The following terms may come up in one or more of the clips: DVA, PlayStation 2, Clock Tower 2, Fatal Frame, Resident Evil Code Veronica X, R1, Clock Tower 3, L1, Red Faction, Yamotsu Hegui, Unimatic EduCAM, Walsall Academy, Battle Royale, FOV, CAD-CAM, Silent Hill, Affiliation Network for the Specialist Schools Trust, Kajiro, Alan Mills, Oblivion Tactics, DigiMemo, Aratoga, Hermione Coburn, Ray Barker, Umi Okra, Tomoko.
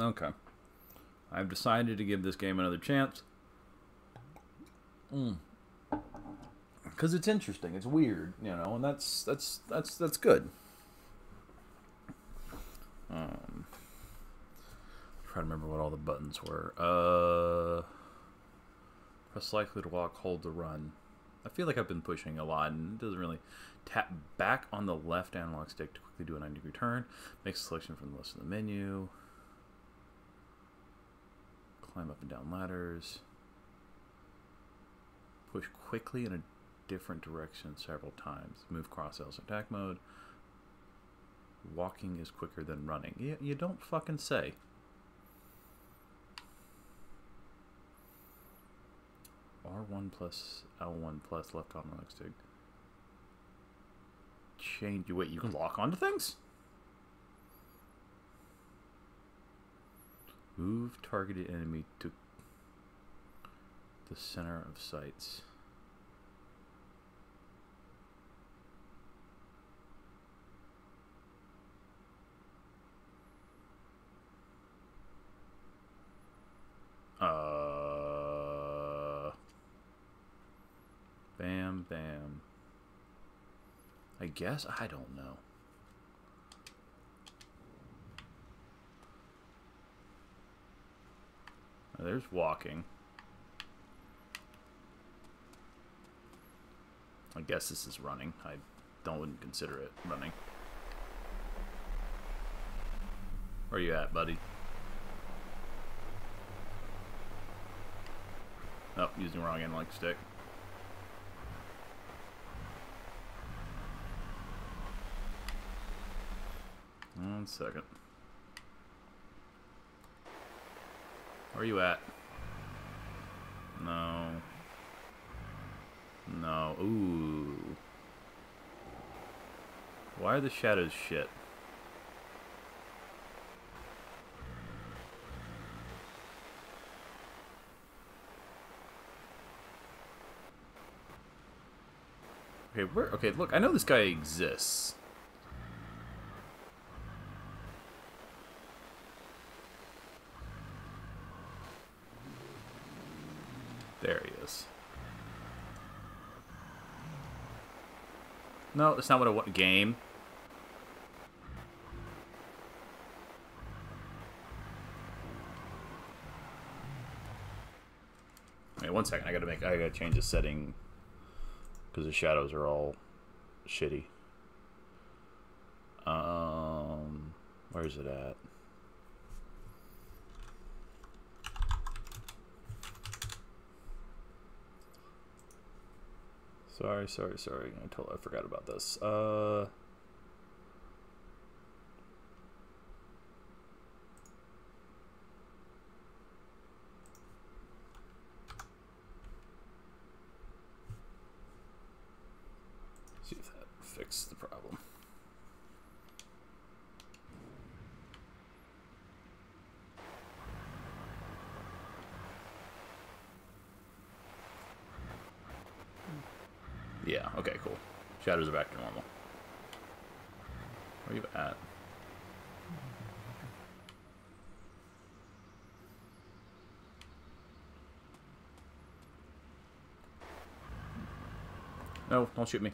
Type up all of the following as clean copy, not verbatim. Okay. I've decided to give this game another chance. Because it's interesting. It's weird, you know, and that's good. Try to remember what all the buttons were. Press likely to walk, hold to run. I feel like I've been pushing a lot, and it doesn't really. Tap back on the left analog stick to quickly do a 90-degree turn. Make a selection from the list of the menu. Climb up and down ladders. Push quickly in a different direction several times. Move cross-L's in attack mode. Walking is quicker than running. You don't fucking say. R1 plus L1 plus left on analog stick. Change. Wait, you can lock onto things? Move targeted enemy to the center of sights. Bam, bam. I guess? I don't know. Oh, there's walking. I guess this is running. I wouldn't consider it running. Where you at, buddy? Oh, using the wrong analog stick. One second. Where are you at? No. No. Ooh. Why are the shadows shit? Okay, where? Okay, look, I know this guy exists. There he is. No, that's not what I want. Game. Wait, one second. I gotta change the setting because the shadows are all shitty. Where's it at? Sorry. I totally forgot about this. See if that fixes the problem. Yeah, okay, cool. Shadows are back to normal. Where are you at? No, don't shoot me.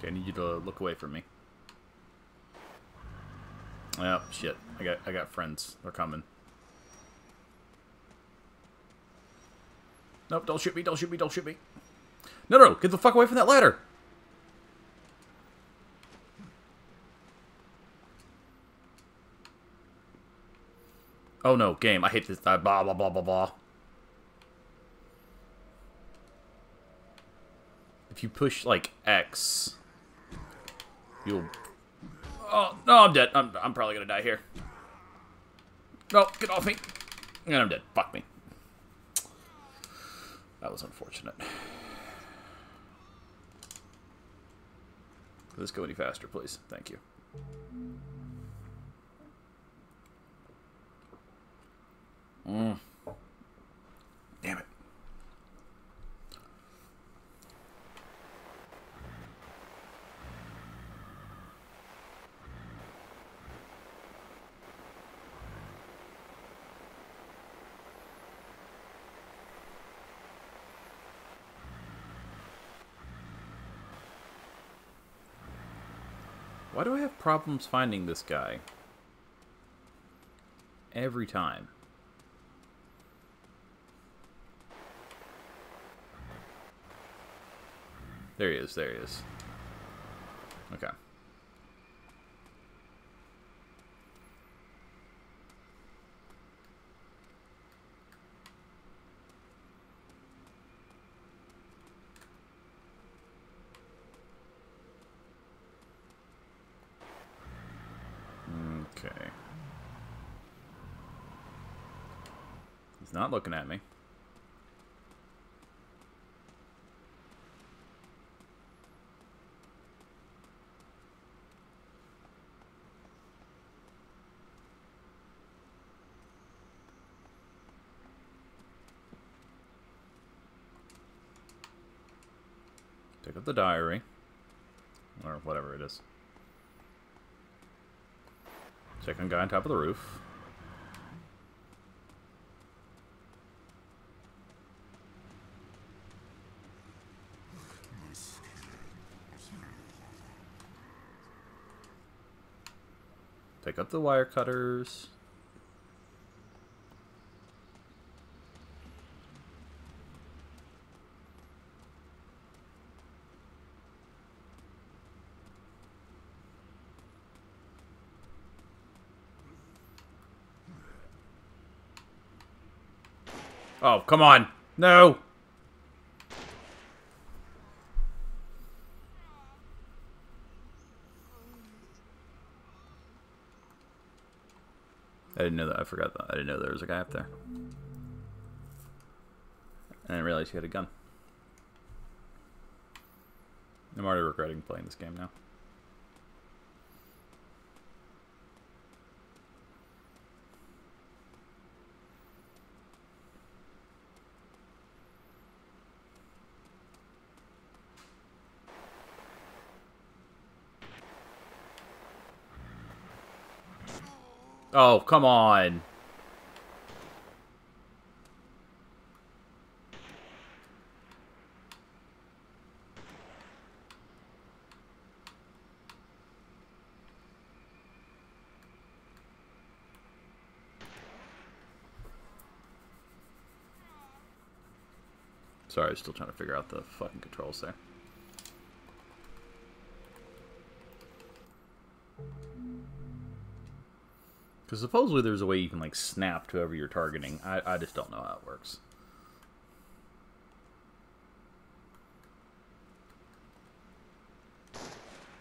Okay, I need you to look away from me. Oh, shit. I got friends. They're coming. Nope, don't shoot me, don't shoot me, don't shoot me. No, no, get the fuck away from that ladder! Oh no, game, I hate this, blah, blah, blah, blah, blah. If you push, like, X, you'll... Oh, no, I'm dead. I'm probably gonna die here. No, get off me. And I'm dead. Fuck me. That was unfortunate. Let's go any faster, please. Thank you. Damn it. Why do I have problems finding this guy? Every time. There he is, there he is. Okay. Okay. He's not looking at me. Pick up the diary. Or whatever it is. Check on guy on top of the roof. Pick up the wire cutters. Oh, come on. No! I didn't know that. I forgot that. I didn't know there was a guy up there. I didn't realize he had a gun. I'm already regretting playing this game now. Oh, come on. Sorry, I'm still trying to figure out the fucking controls there. Because supposedly there's a way you can, like, snap to whoever you're targeting. I just don't know how it works.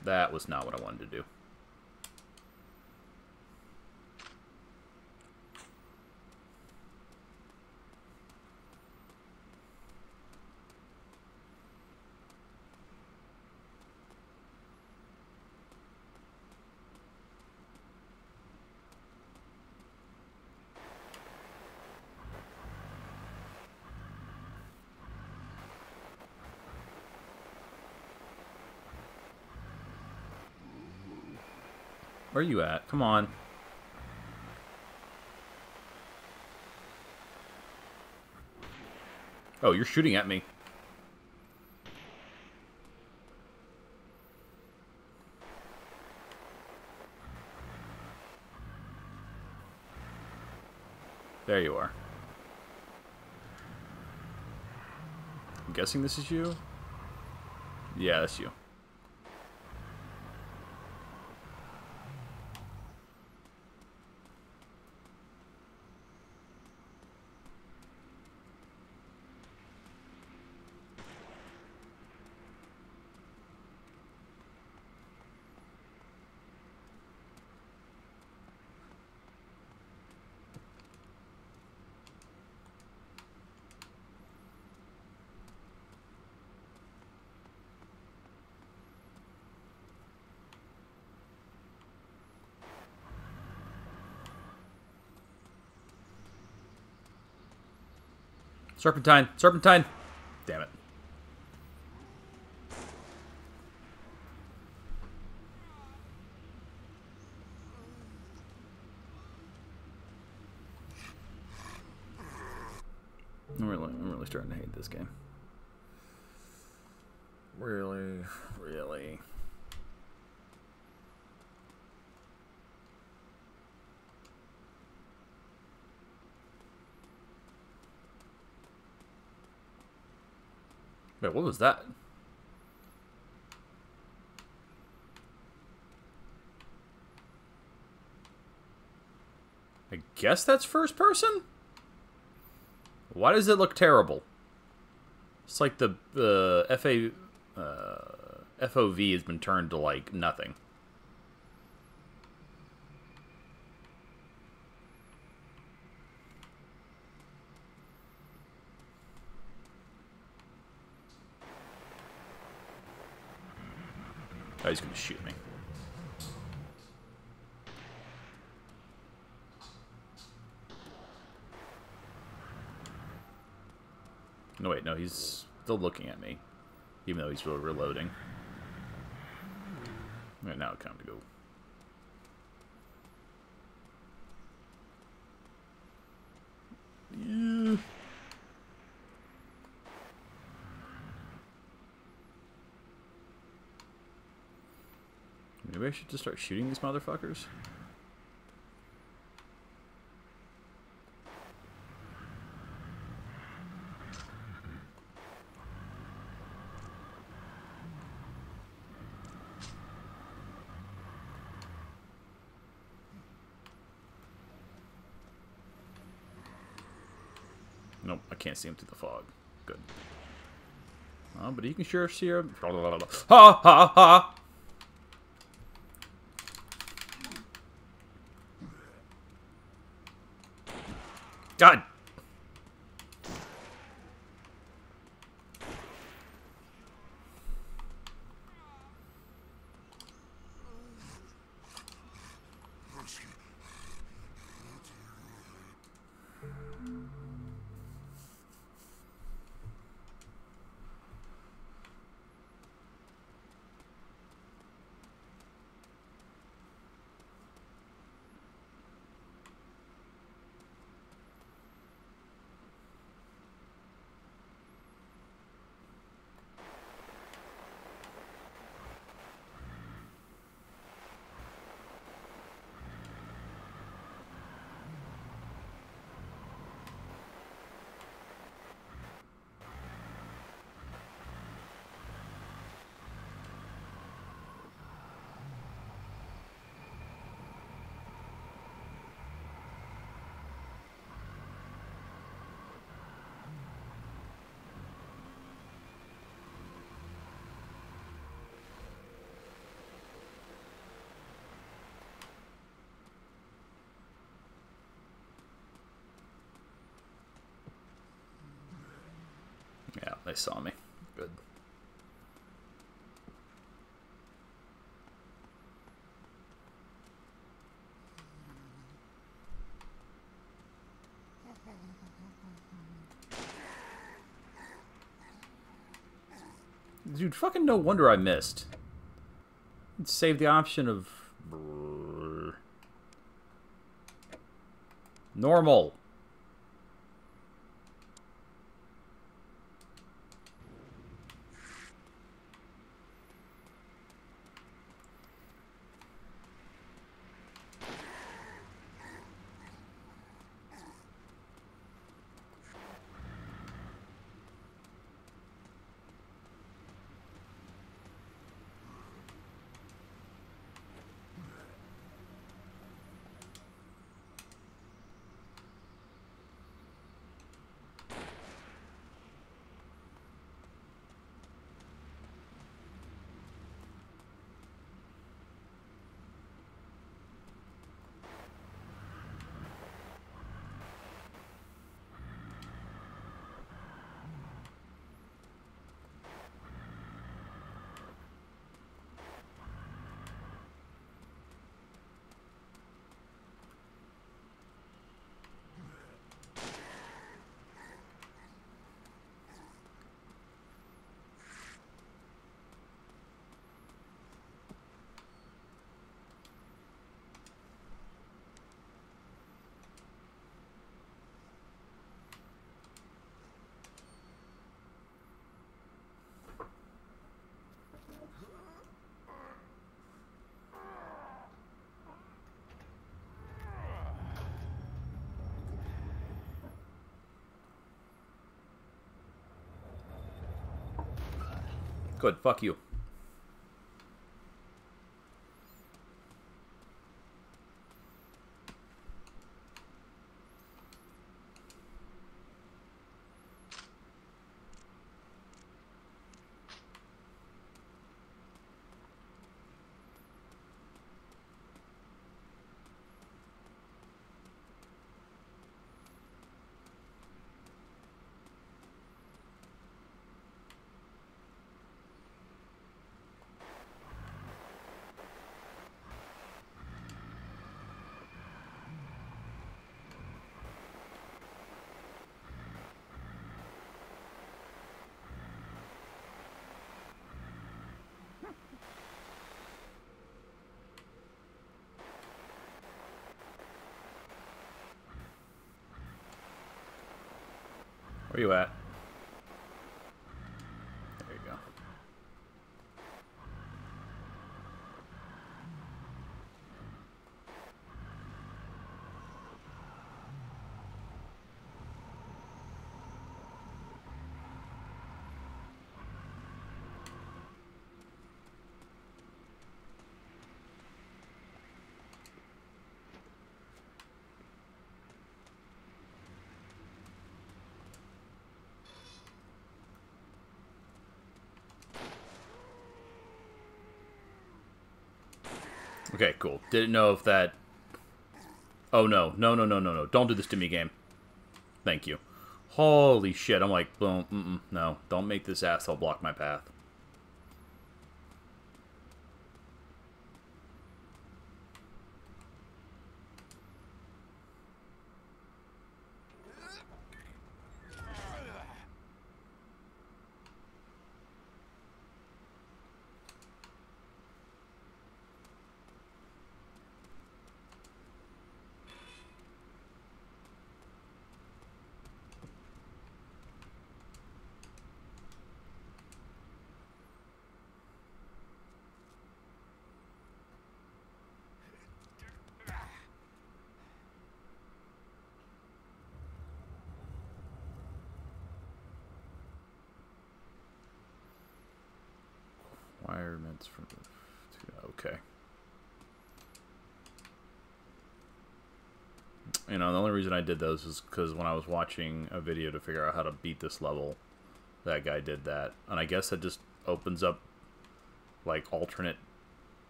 That was not what I wanted to do. Where are you at? Come on. Oh, you're shooting at me. There you are. I'm guessing this is you? Yeah, that's you. Serpentine! Serpentine! Damn it. I'm really starting to hate this game. Really. Wait, what was that? I guess that's first person? Why does it look terrible? It's like the FOV has been turned to, like, nothing. Oh, he's gonna shoot me. No, wait, no, he's still looking at me, even though he's still reloading. Right now, it's time to go. Yeah. Maybe I should just start shooting these motherfuckers. Nope, I can't see him through the fog. Good. But you can sure see him. Ha ha ha! God! Yeah, they saw me. Good. Dude, fucking no wonder I missed. Let's save the option of... normal. Good, fuck you. Where you at? There you go. Okay, cool. Didn't know if that... Oh, no. No, no, no, no, no. Don't do this to me, game. Thank you. Holy shit. I'm like, boom, mm-mm, no. Don't make this asshole block my path. Requirements from the, okay. You know, the only reason I did those is because when I was watching a video to figure out how to beat this level, that guy did that. And I guess that just opens up, like, alternate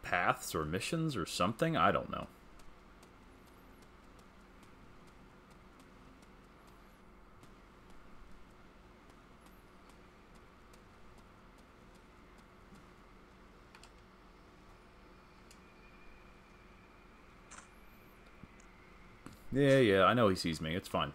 paths or missions or something? I don't know. Yeah, yeah, I know he sees me. It's fine.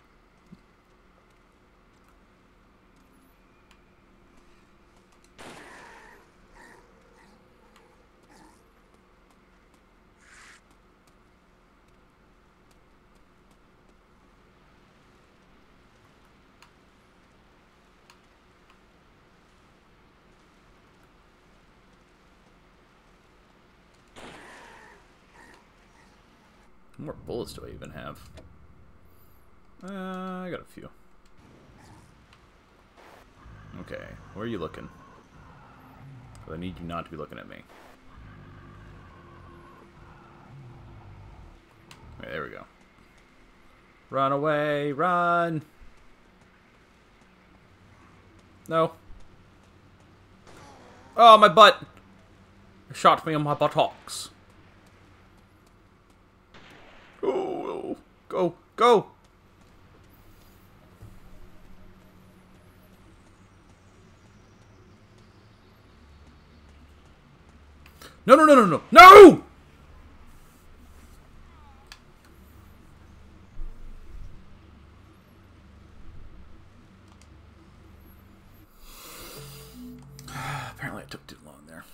How more bullets do I even have? I got a few. Okay, where are you looking? I need you not to be looking at me. Right, there we go. Run away, run! No. Oh, my butt! It shot me on my buttocks. Go! Go! No, no, no, no, no! No! Apparently it took too long there.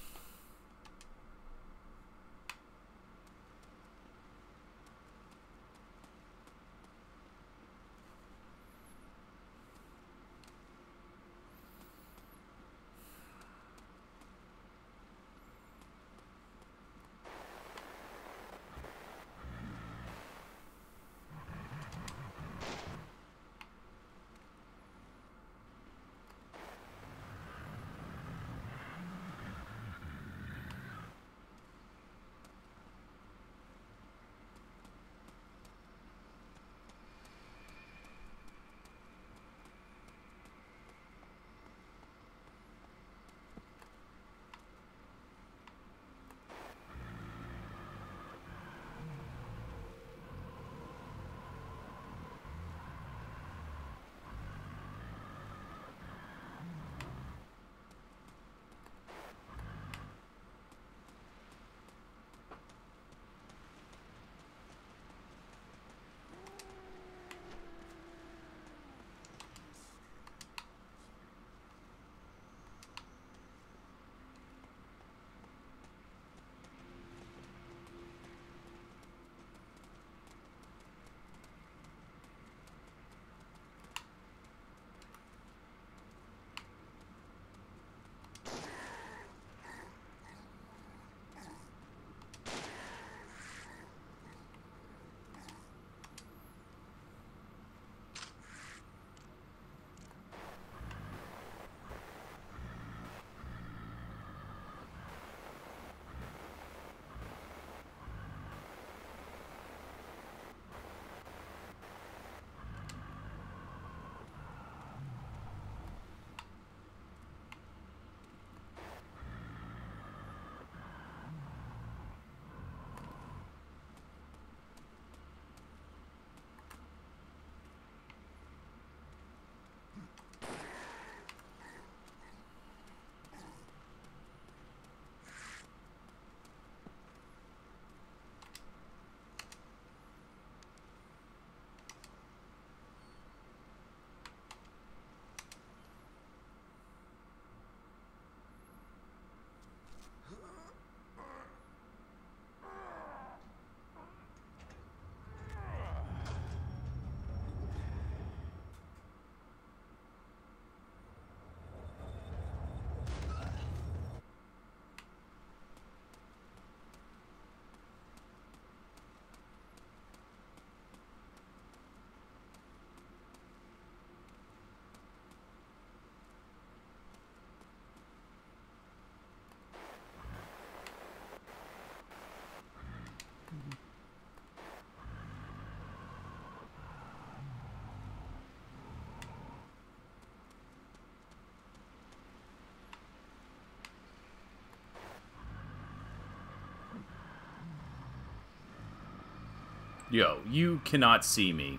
Yo, you cannot see me.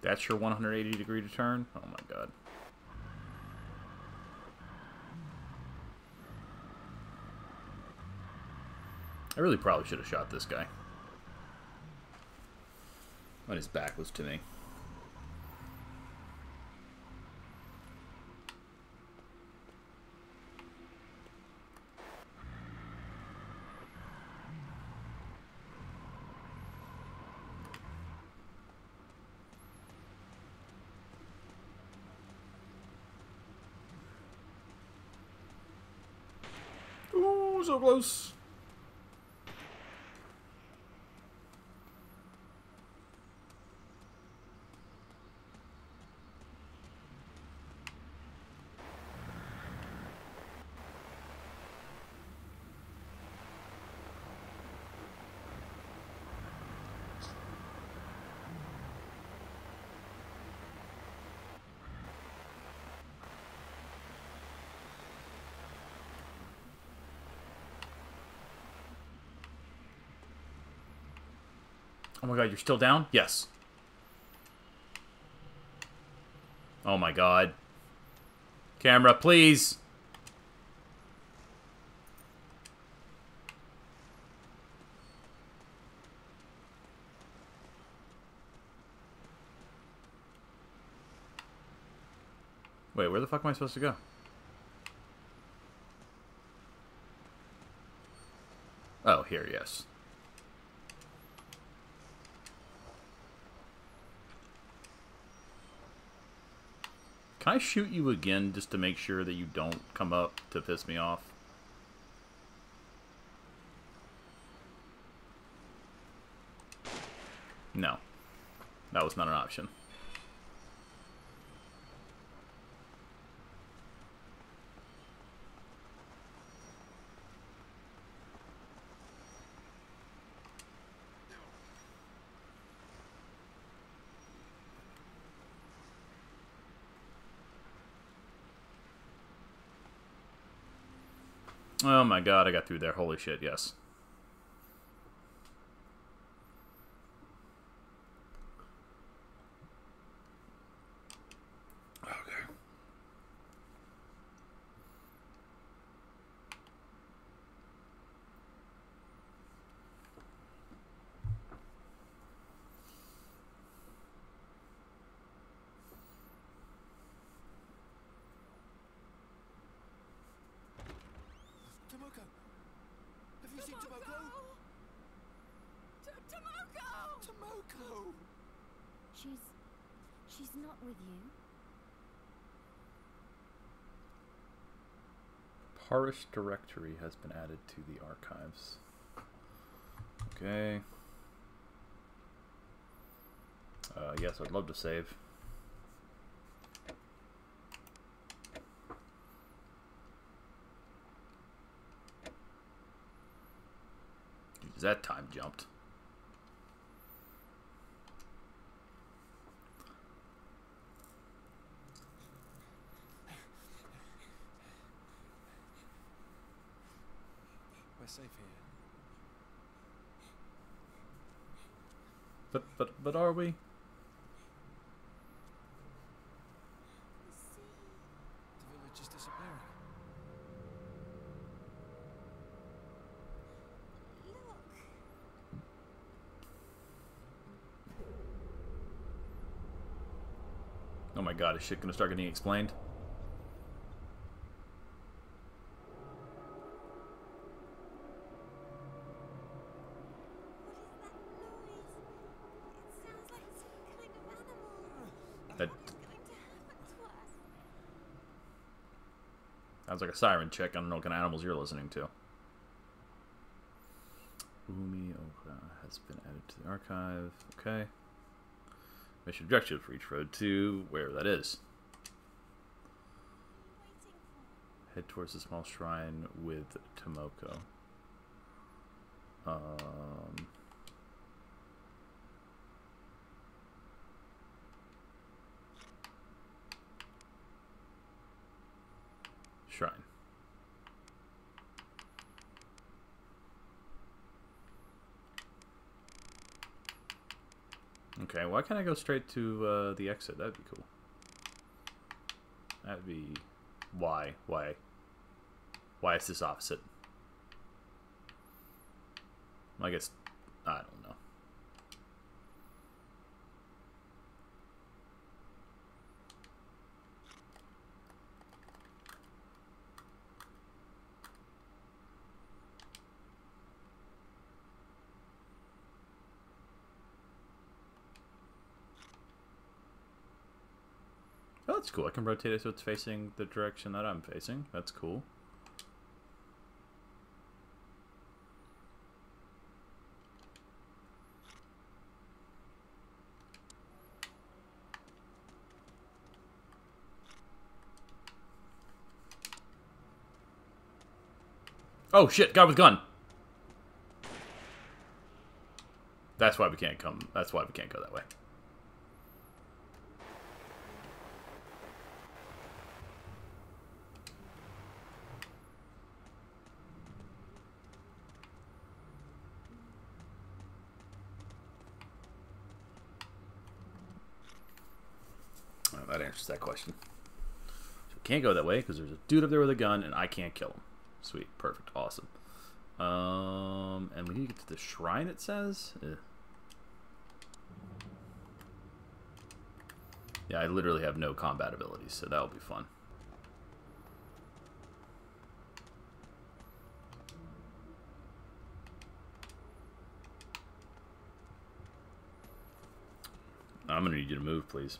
That's your 180-degree to turn? Oh my god. I really probably should have shot this guy. But his back was to me. Ooh, so close. Oh my god, you're still down? Yes. Oh my god. Camera, please! Wait, where the fuck am I supposed to go? Oh, here, yes. Can I shoot you again just to make sure that you don't come up to piss me off? No. That was not an option. Oh my god, I got through there. Holy shit, yes. Okay. Tomoko! She's not with you. Parish directory has been added to the archives. Okay. Yes, I'd love to save. Dude, that time jumped. Safe here. But are we? The village is disappearing. Look. Oh my god, is shit gonna start getting explained? Sounds like a siren check. I don't know what kind of animals you're listening to. Umi Okra has been added to the archive. Okay. Mission objective for each road to wherever that is. Head towards the small shrine with Tomoko. Shrine. Okay, why can't I go straight to the exit? That'd be cool. That'd be... Why is this opposite? I guess... I don't know. Oh, that's cool. I can rotate it so it's facing the direction that I'm facing. That's cool. Oh shit, guy with gun. That's why we can't come. That's why we can't go that way. Well, that answers that question. So we can't go that way because there's a dude up there with a gun and I can't kill him. Sweet, perfect, awesome. And we need to get to the shrine, it says? Ugh. Yeah, I literally have no combat abilities, so that'll be fun. I'm gonna need you to move, please.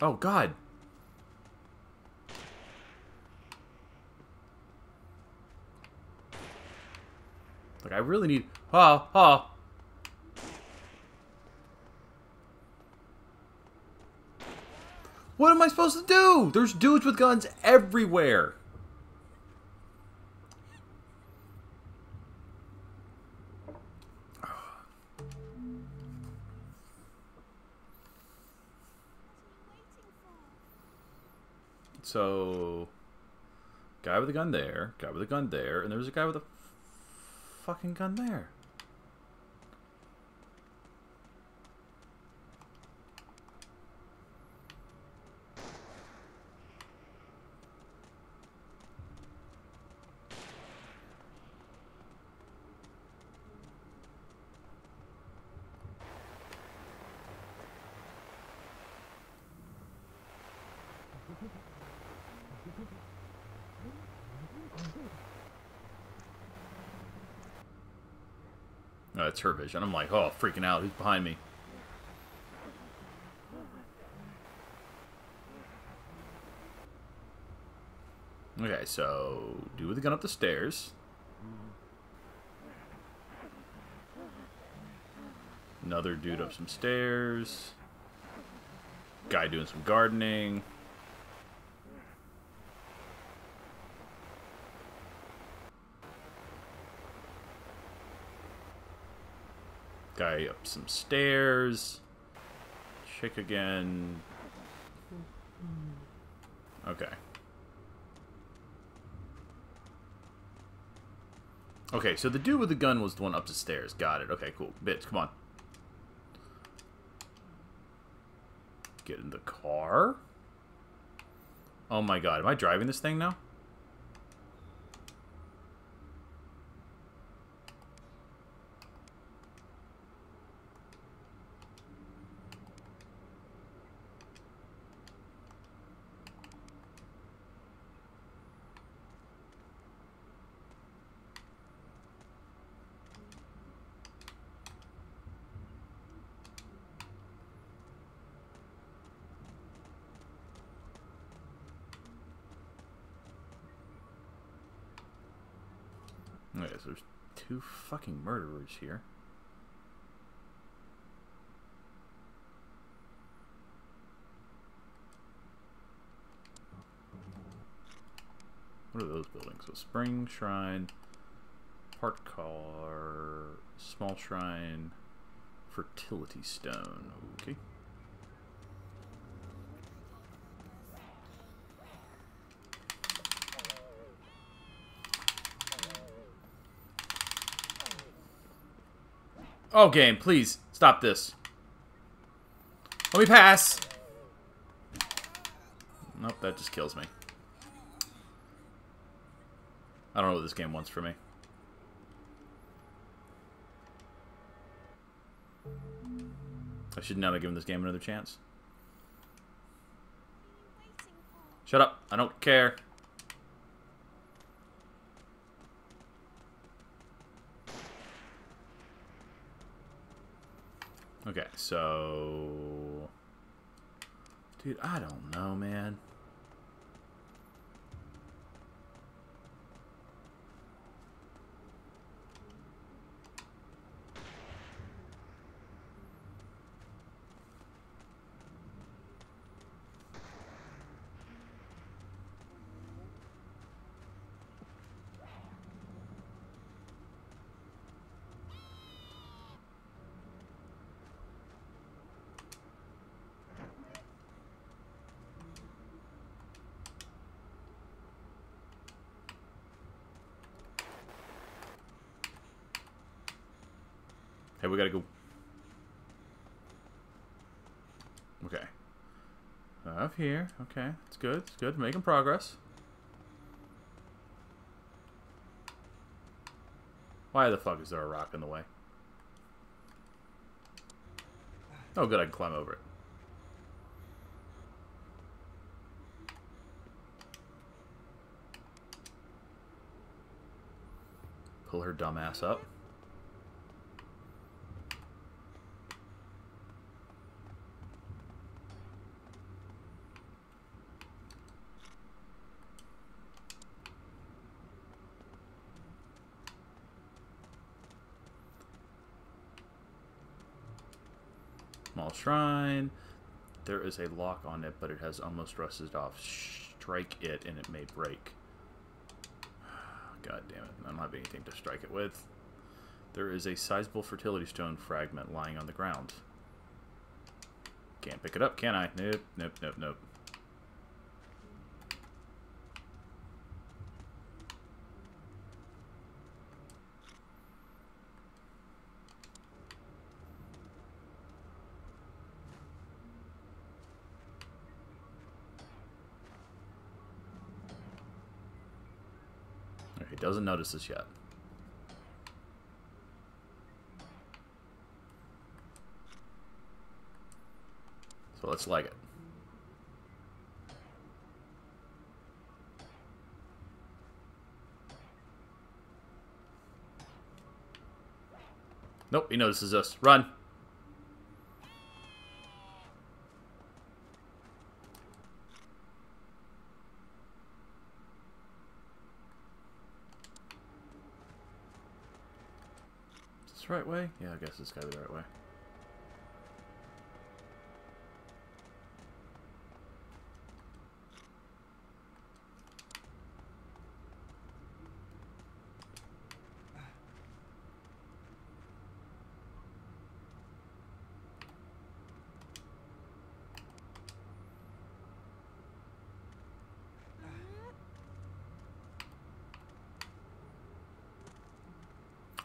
Oh, God. Like, I really need... Ha, ha. What am I supposed to do? There's dudes with guns everywhere. So, guy with a gun there, guy with a gun there, and there was a guy with a fucking gun there. That's her vision. I'm like, oh, freaking out. Who's behind me? Okay, so dude with the gun up the stairs. Another dude up some stairs. Guy doing some gardening. Guy up some stairs. Chick again. Okay. Okay, so the dude with the gun was the one up the stairs. Got it. Okay, cool. Bitch, come on. Get in the car. Oh my God, am I driving this thing now? Okay, so there's two fucking murderers here. What are those buildings? So Spring Shrine, Heart Collar, Small Shrine, Fertility Stone. Okay. Oh, game, please stop this. Let me pass. Nope, that just kills me. I don't know what this game wants from me. I should not have given this game another chance. Shut up. I don't care. Okay, so... Dude, I don't know, man. Hey, we gotta go. Okay. Up here. Okay. It's good. It's good. Making progress. Why the fuck is there a rock in the way? Oh, good. I can climb over it. Pull her dumb ass up. Small shrine. There is a lock on it, but it has almost rusted off. Strike it and it may break. God damn it. I don't have anything to strike it with. There is a sizable fertility stone fragment lying on the ground. Can't pick it up, can I? Nope, nope, nope, nope. Doesn't notice this yet. So let's lag it. Nope, he notices us. Run! Right way? Yeah, I guess it's gotta be the right way.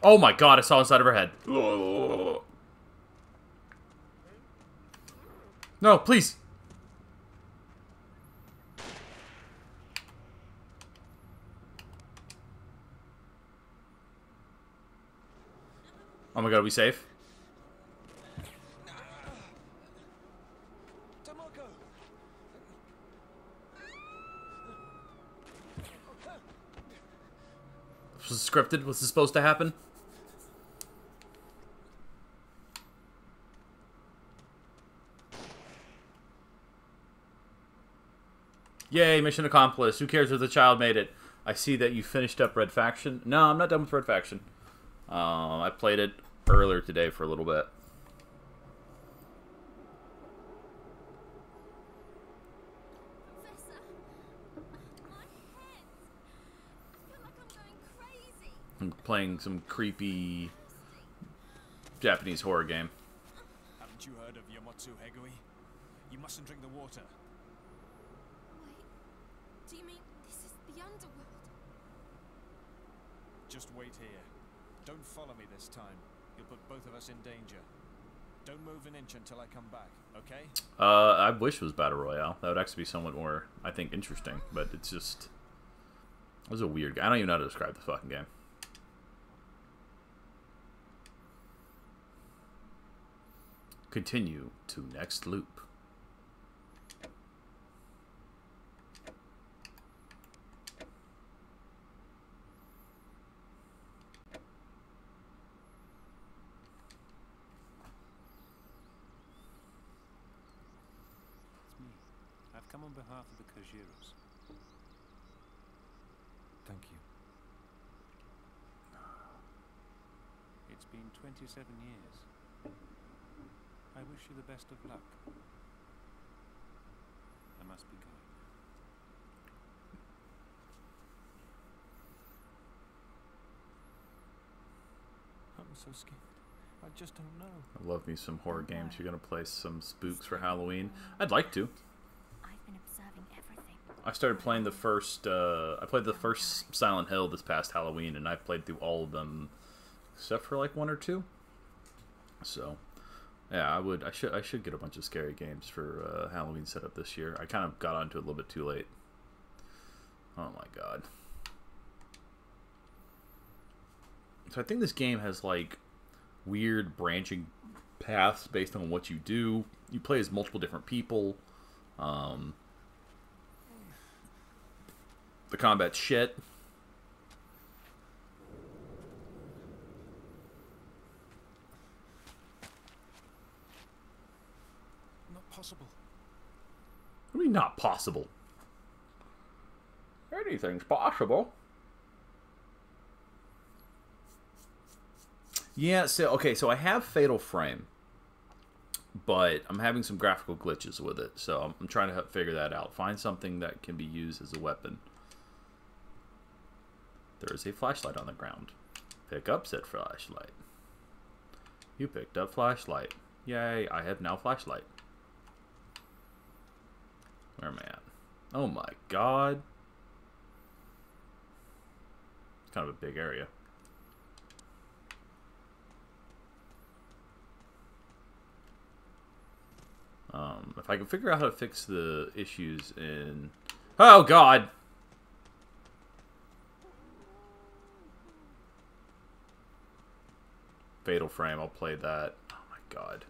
Oh my god, I saw inside of her head. Ugh. No, please. Oh my god, are we safe? Was this scripted? Was this supposed to happen? Yay, mission accomplished. Who cares if the child made it? I see that you finished up Red Faction. No, I'm not done with Red Faction. I played it earlier today for a little bit. Professor, my head. playing some creepy Japanese horror game. Haven't you heard of Yamotsu Hegui? You mustn't drink the water. Wait, do you mean this is the underworld? Just wait here. Don't follow me this time. You'll put both of us in danger. Don't move an inch until I come back, okay? I wish it was Battle Royale. That would actually be somewhat more, I think, interesting. But it's just... It was a weird game. I don't even know how to describe the fucking game. Continue to next loop. On behalf of the Kajiros. Thank you. It's been 27 years. I wish you the best of luck. I must be going. I'm so scared. I just don't know. I love me some horror games. You're going to play some spooks for Halloween? I'd like to. I started playing the first, I played the first Silent Hill this past Halloween, and I've played through all of them, except for like one or two. So, yeah, I should get a bunch of scary games for Halloween setup this year. I kind of got onto it a little bit too late. Oh my god. So I think this game has like weird branching paths based on what you do. You play as multiple different people. The combat shit. Not possible. I mean, not possible. Anything's possible. Yeah, so okay, so I have Fatal Frame, but I'm having some graphical glitches with it, so I'm trying to help figure that out. Find something that can be used as a weapon. There is a flashlight on the ground. Pick up said flashlight. You picked up flashlight. Yay, I have now flashlight. Where am I at? Oh my god. It's kind of a big area. If I can figure out how to fix the issues in... Oh god! Fatal Frame, I'll play that. Oh my god.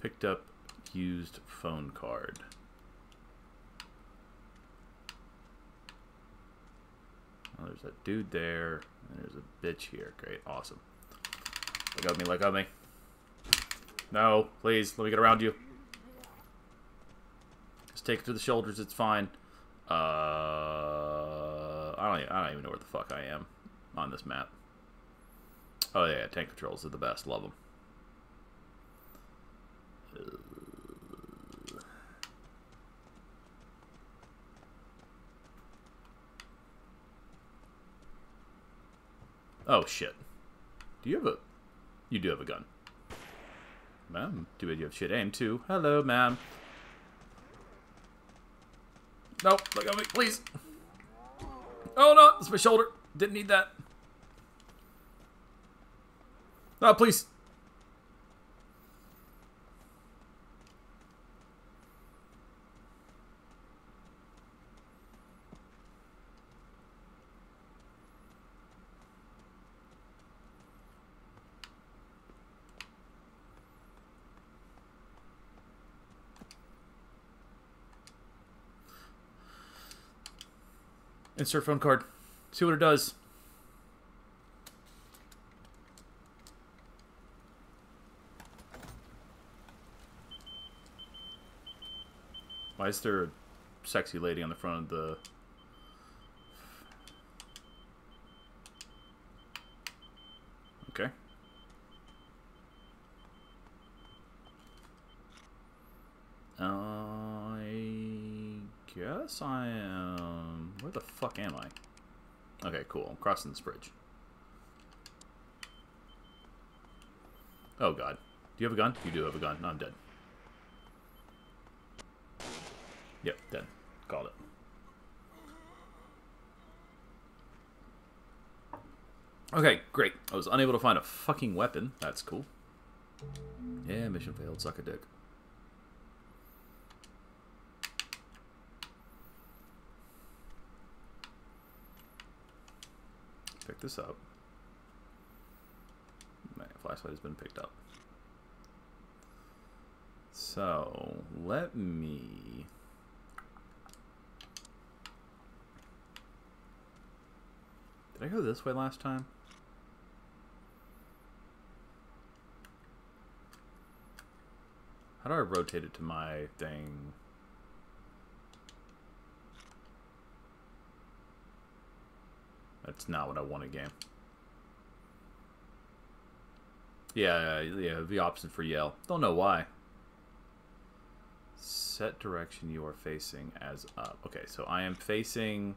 Picked up used phone card. Oh, there's that dude there. And there's a bitch here. Great, awesome. Look at me, look at me. No, please, let me get around you. Just take it to the shoulders, it's fine. I don't even know where the fuck I am on this map. Oh yeah, tank controls are the best. Love them. Oh shit. Do you have a... You do have a gun. Ma'am, do you have shit aim too? Hello, ma'am. No, look at me, please. Oh no, it's my shoulder. Didn't need that. No, please. Insert phone card. See what it does. Why is there a sexy lady on the front of the... Okay. I guess I am... Where the fuck am I? Okay, cool. I'm crossing this bridge. Oh, God. Do you have a gun? You do have a gun. No, I'm dead. Yep, dead. Called it. Okay, great. I was unable to find a fucking weapon. That's cool. Yeah, mission failed. Suck a dick. Pick this up. My flashlight has been picked up. So, let me... Did I go this way last time? How do I rotate it to my thing? That's not what I want in game. Yeah, the option for yell. Don't know why. Set direction you are facing as up. Okay, so I am facing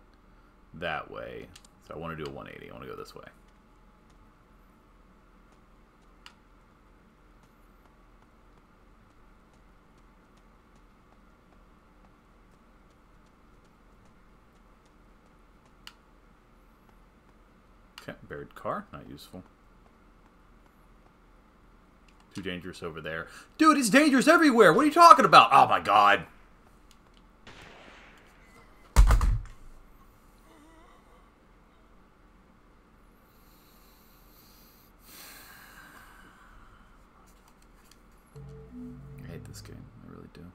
that way. So I want to do a 180. I want to go this way. Okay, buried car. Not useful. Too dangerous over there. Dude, it's dangerous everywhere! What are you talking about? Oh my god! I hate this game. I really do.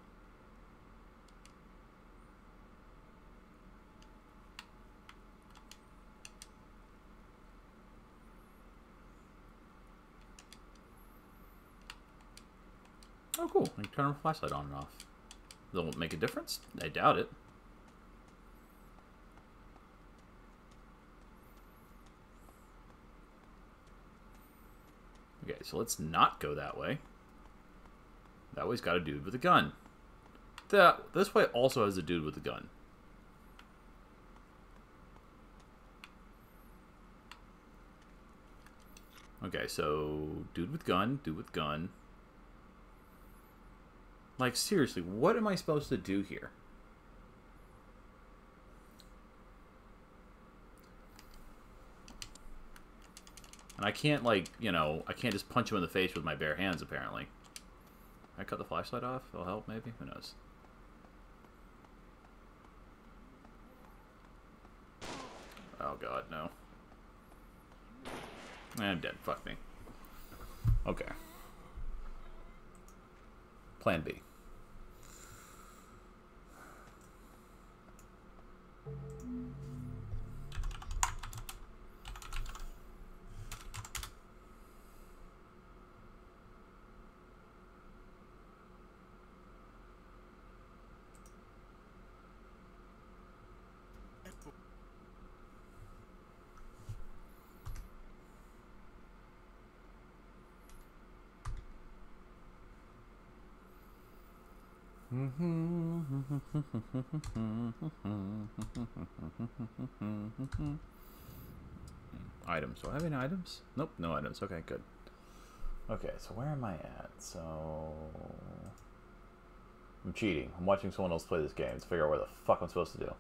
Oh, cool. I can turn my flashlight on and off. That won't make a difference? I doubt it. Okay, so let's not go that way. That way's got a dude with a gun. This way also has a dude with a gun. Okay, so dude with gun, dude with gun. Like, seriously, what am I supposed to do here? And I can't, like, you know, I can't just punch him in the face with my bare hands, apparently. I cut the flashlight off? It'll help, maybe? Who knows? Oh, God, no. I'm dead. Fuck me. Okay. Plan B. Items. Do I have any items? Nope, no items. Okay, good. Okay, so where am I at? So... I'm cheating. I'm watching someone else play this game to figure out where the fuck I'm supposed to do.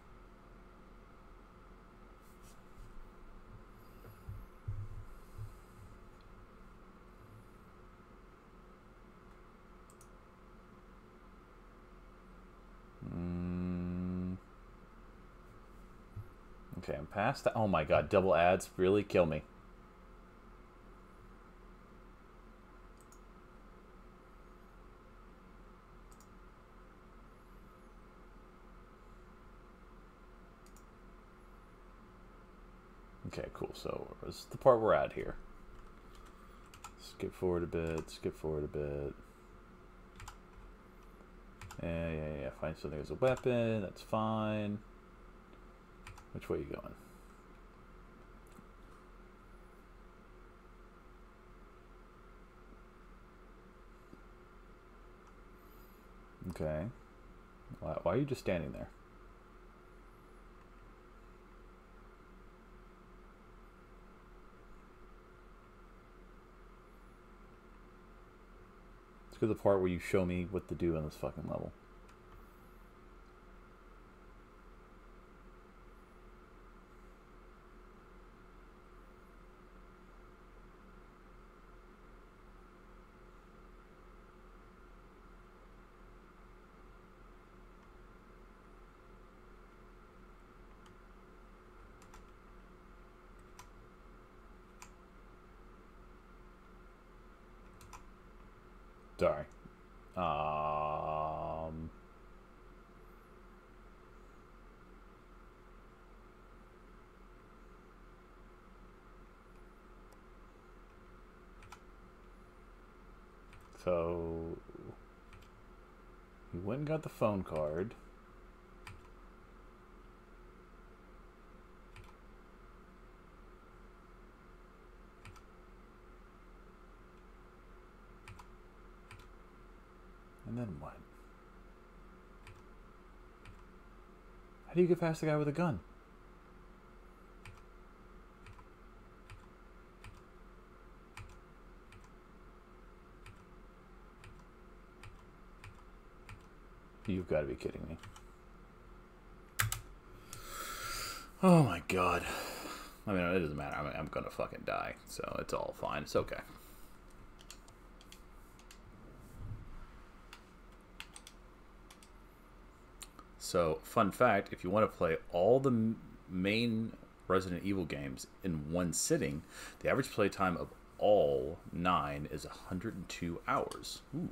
Okay, I'm past that. Oh my god, double ads really kill me. Okay, cool. So this is the part we're at here. Skip forward a bit, skip forward a bit. Yeah. Find something as a weapon, that's fine. Which way are you going? Okay. Why are you just standing there? Let's go to the part where you show me what to do on this fucking level. Sorry. So you went and got the phone card. Then what? How do you get past the guy with a gun? You've got to be kidding me. Oh my god. I mean, it doesn't matter. I mean, I'm gonna fucking die. So it's all fine. It's okay. So, fun fact, if you want to play all the main Resident Evil games in one sitting, the average play time of all 9 is 102 hours. Ooh,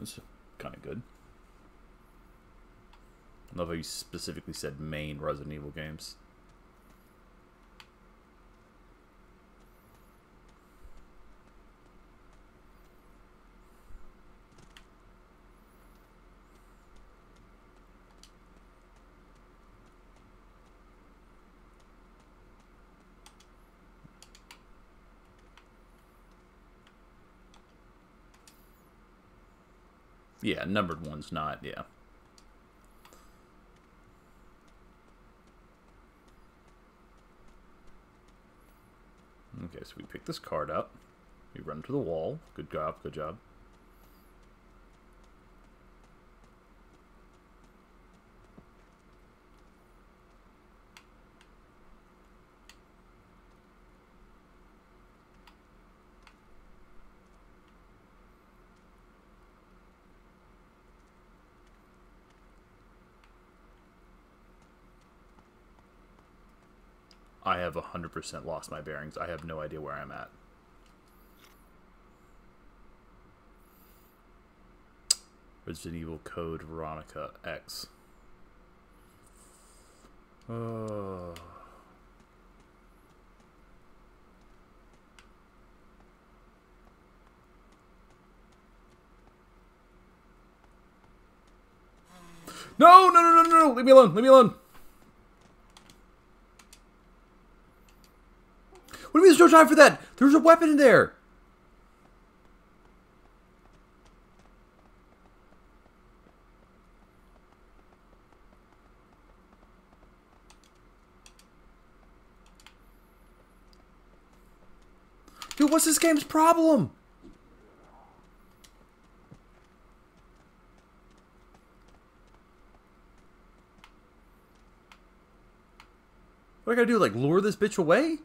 that's kind of good. I love how you specifically said main Resident Evil games. Yeah, numbered one's not, yeah. Okay, so we pick this card up. We run to the wall. Good job, good job. I have 100% lost my bearings. I have no idea where I'm at. Resident Evil Code Veronica X. Oh. No, no, no, no, no, no! Leave me alone! Leave me alone! What do you mean there's no time for that? There's a weapon in there. Dude, what's this game's problem? What do I gotta do? Like, lure this bitch away?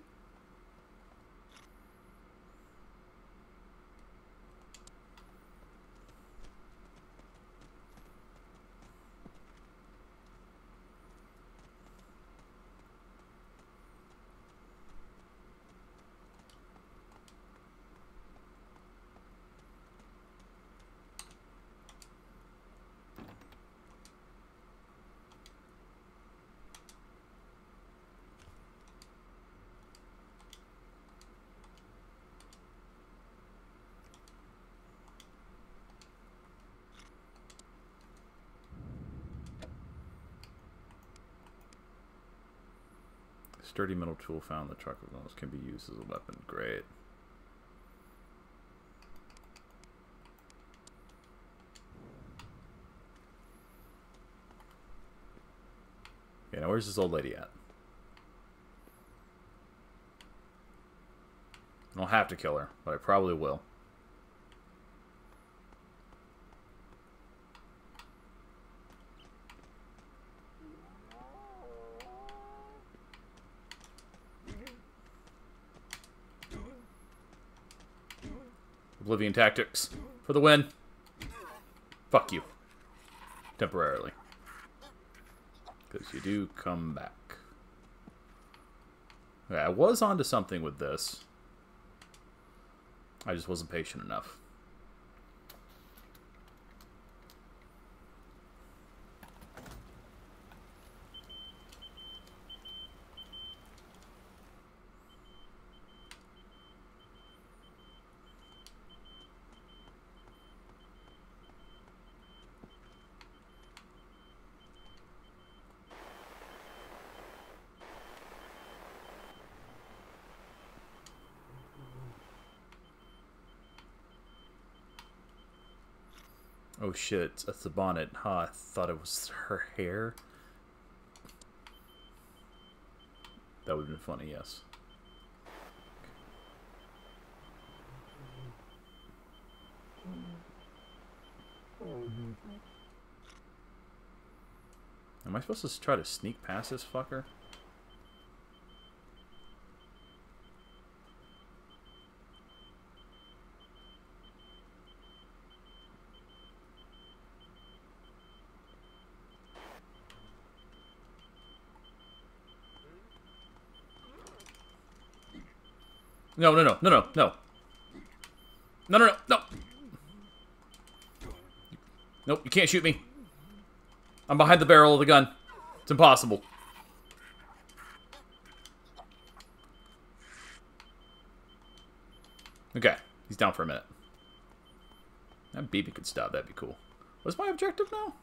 Sturdy metal tool found in the truck of those can be used as a weapon. Great. Okay, now where's this old lady at? I don't have to kill her, but I probably will. Oblivion Tactics for the win. Fuck you. Temporarily. Because you do come back. Okay, I was onto something with this. I just wasn't patient enough. Oh shit, that's the bonnet. Huh, I thought it was her hair. That would have been funny, yes. Am I supposed to try to sneak past this fucker? No, no, no, no, no, no. No, no, no, no. Nope, you can't shoot me. I'm behind the barrel of the gun. It's impossible. Okay, he's down for a minute. That BB could stop, that'd be cool. What's my objective now?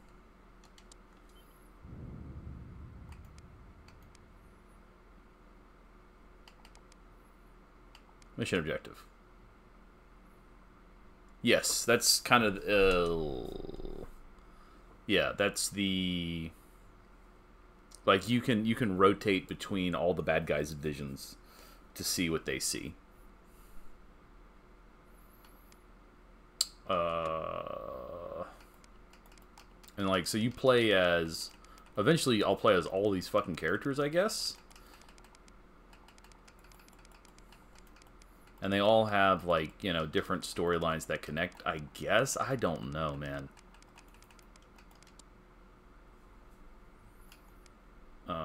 Mission objective. Yes, that's kind of... yeah, that's the... Like, you can rotate between all the bad guys' visions to see what they see. And, like, so you play as... Eventually, I'll play as all these fucking characters, I guess. And they all have, like, you know, different storylines that connect, I guess? I don't know, man. Where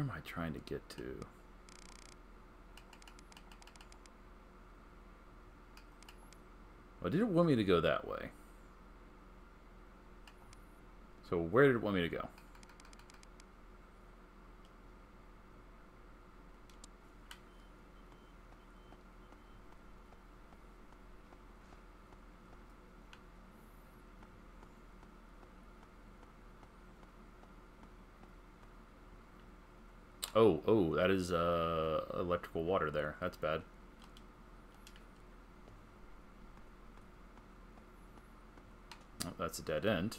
am I trying to get to? Well, did it want me to go that way? So where did it want me to go? Oh, oh, that is electrical water there. That's bad. Oh, that's a dead end.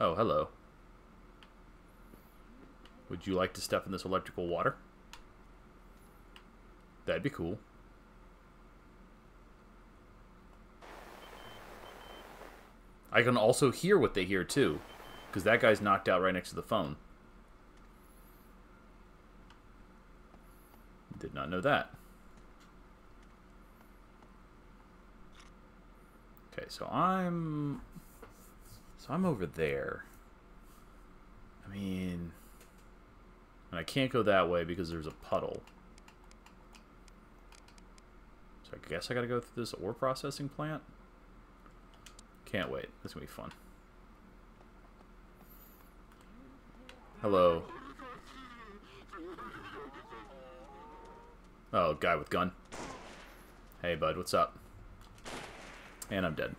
Oh, hello. Would you like to step in this electrical water? That'd be cool. I can also hear what they hear, too. Because that guy's knocked out right next to the phone. Did not know that. Okay, so I'm... So I'm over there. I mean... And I can't go that way because there's a puddle. So I guess I gotta go through this ore processing plant? Can't wait. This is going to be fun. Hello. Oh, guy with gun. Hey, bud. What's up? And I'm dead.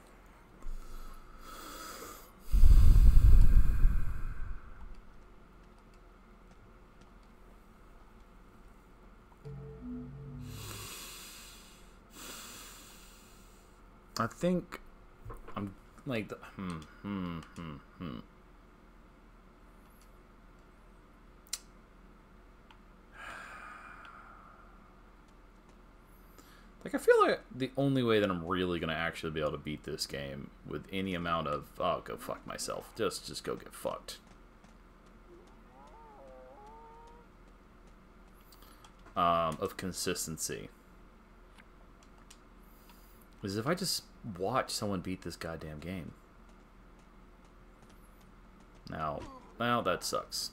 I think... Like the Like, I feel like the only way that I'm really going to actually be able to beat this game with any amount of, oh, go fuck myself. Just go get fucked. Of consistency. Is if I just watch someone beat this goddamn game. Now that sucks.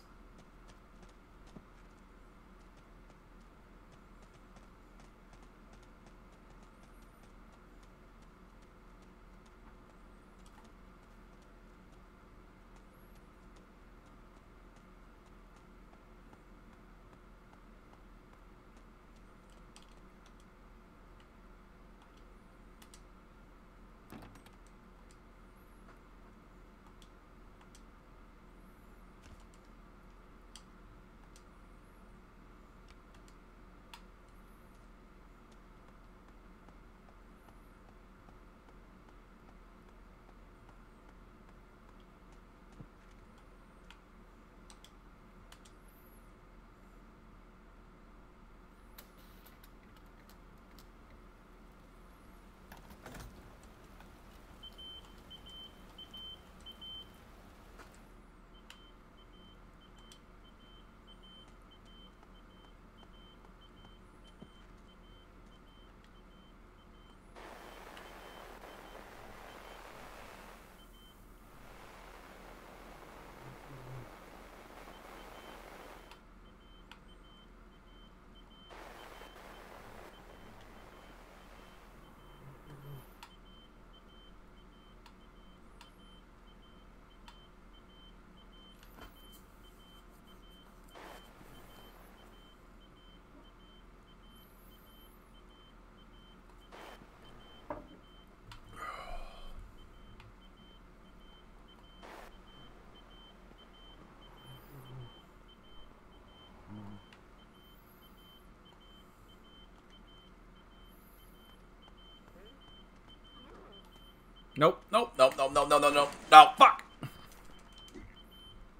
Nope, nope, nope, nope, nope, nope, nope, nope, no, fuck!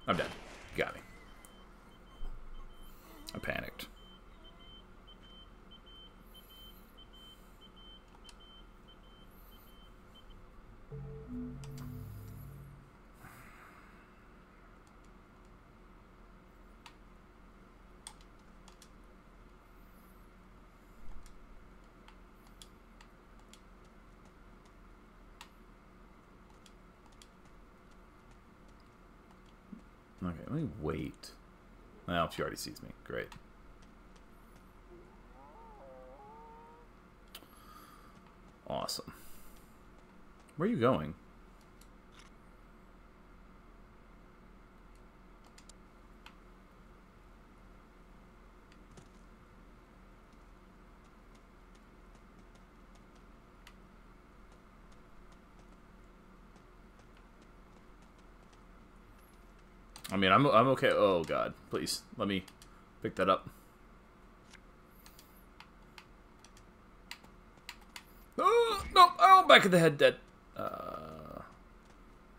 I'm dead. You got me. I panicked. Let me wait. Well, she already sees me. Great. Awesome. Where are you going? I mean, I'm okay. Oh god, please let me pick that up. Oh no! Oh, back of the head, dead. At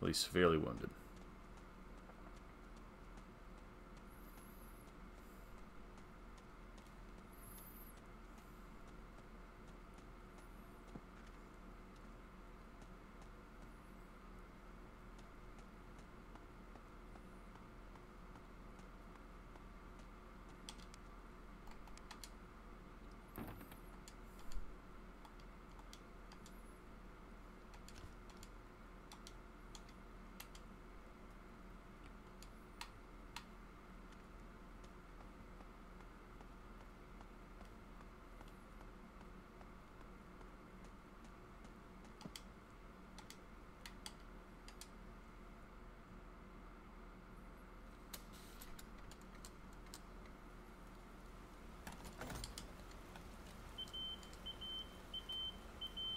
least severely wounded.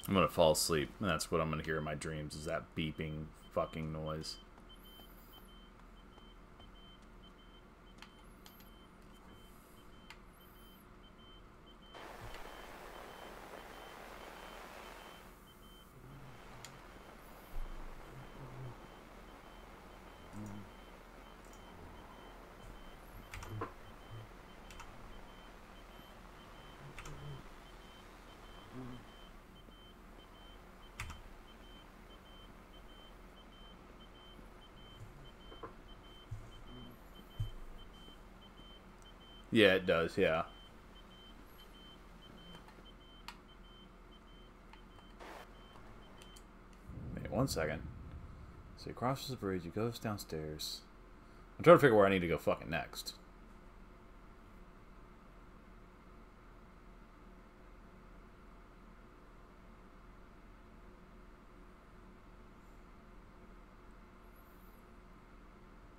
I'm gonna fall asleep, and that's what I'm gonna hear in my dreams, is that beeping fucking noise. Yeah, it does, yeah. Wait, 1 second. So you cross the bridge, you go downstairs. I'm trying to figure where I need to go fucking next.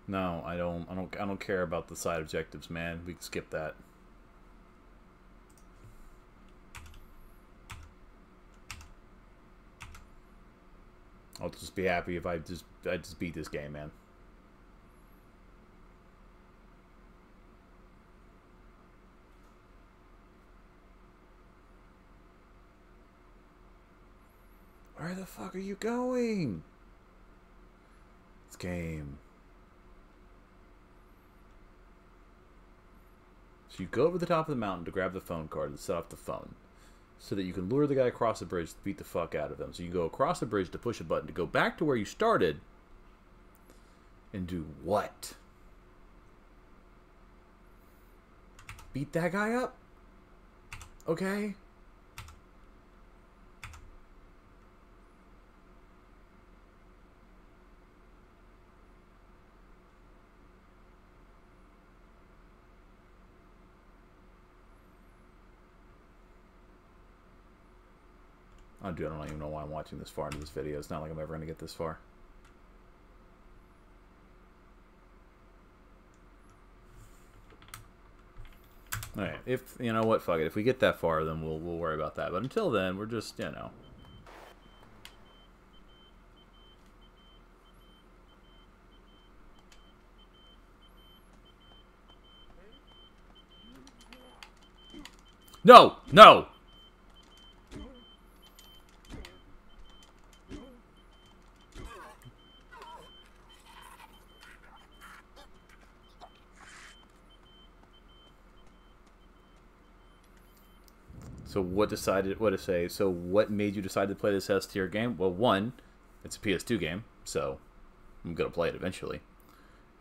No, I don't care about the side objectives, man. We can skip that. I'll just be happy if I just beat this game, man. Where the fuck are you going? This game. So you go over the top of the mountain to grab the phone card and set off the phone so that you can lure the guy across the bridge to beat the fuck out of him. So you go across the bridge to push a button to go back to where you started and do what? Beat that guy up? Okay. Oh, dude, I don't even know why I'm watching this far into this video. It's not like I'm ever going to get this far. Alright, if, you know what, fuck it. If we get that far, then we'll worry about that. But until then, we're just, you know. No! No! So what made you decide to play this S-tier game? Well, one, it's a PS2 game, so I'm going to play it eventually.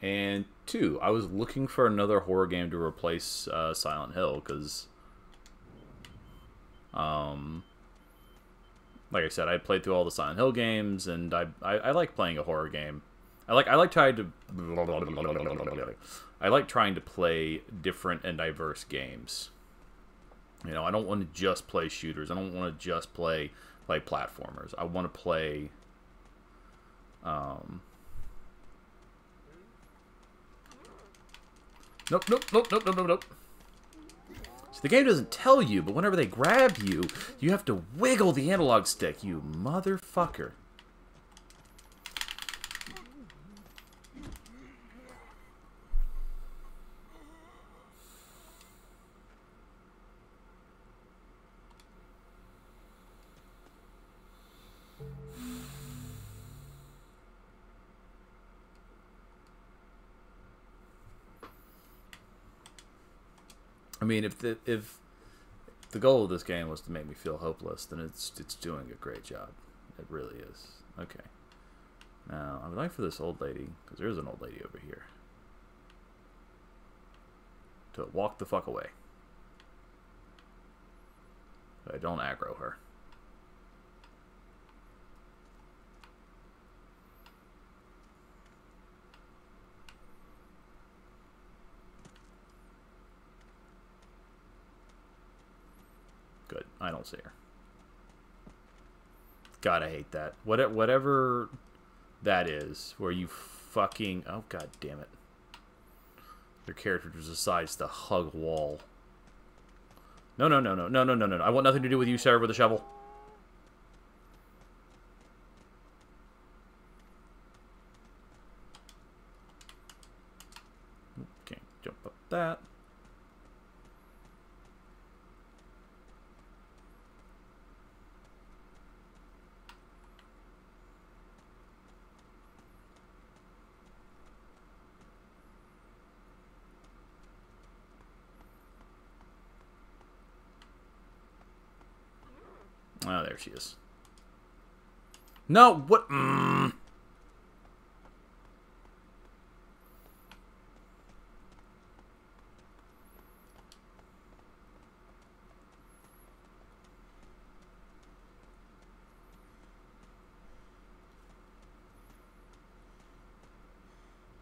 And two, I was looking for another horror game to replace Silent Hill, because, like I said, I played through all the Silent Hill games, and I like playing a horror game. I like trying to play different and diverse games. You know, I don't want to just play shooters. I don't want to just play, like, platformers. I want to play, Nope. So the game doesn't tell you, but whenever they grab you, you have to wiggle the analog stick, you motherfucker. I mean, if the goal of this game was to make me feel hopeless, then it's doing a great job. It really is. Okay. Now, I would like for this old lady, because there's an old lady over here, to walk the fuck away. So I don't aggro her. Good. I don't see her. God, I hate that. Whatever that is, where you fucking... Oh, god damn it. Your character just decides to hug wall. No, no, no, no, no, no, no, no. I want nothing to do with you, Sarah, with a shovel. Can't jump up that. Oh, there she is. No, what? Mm.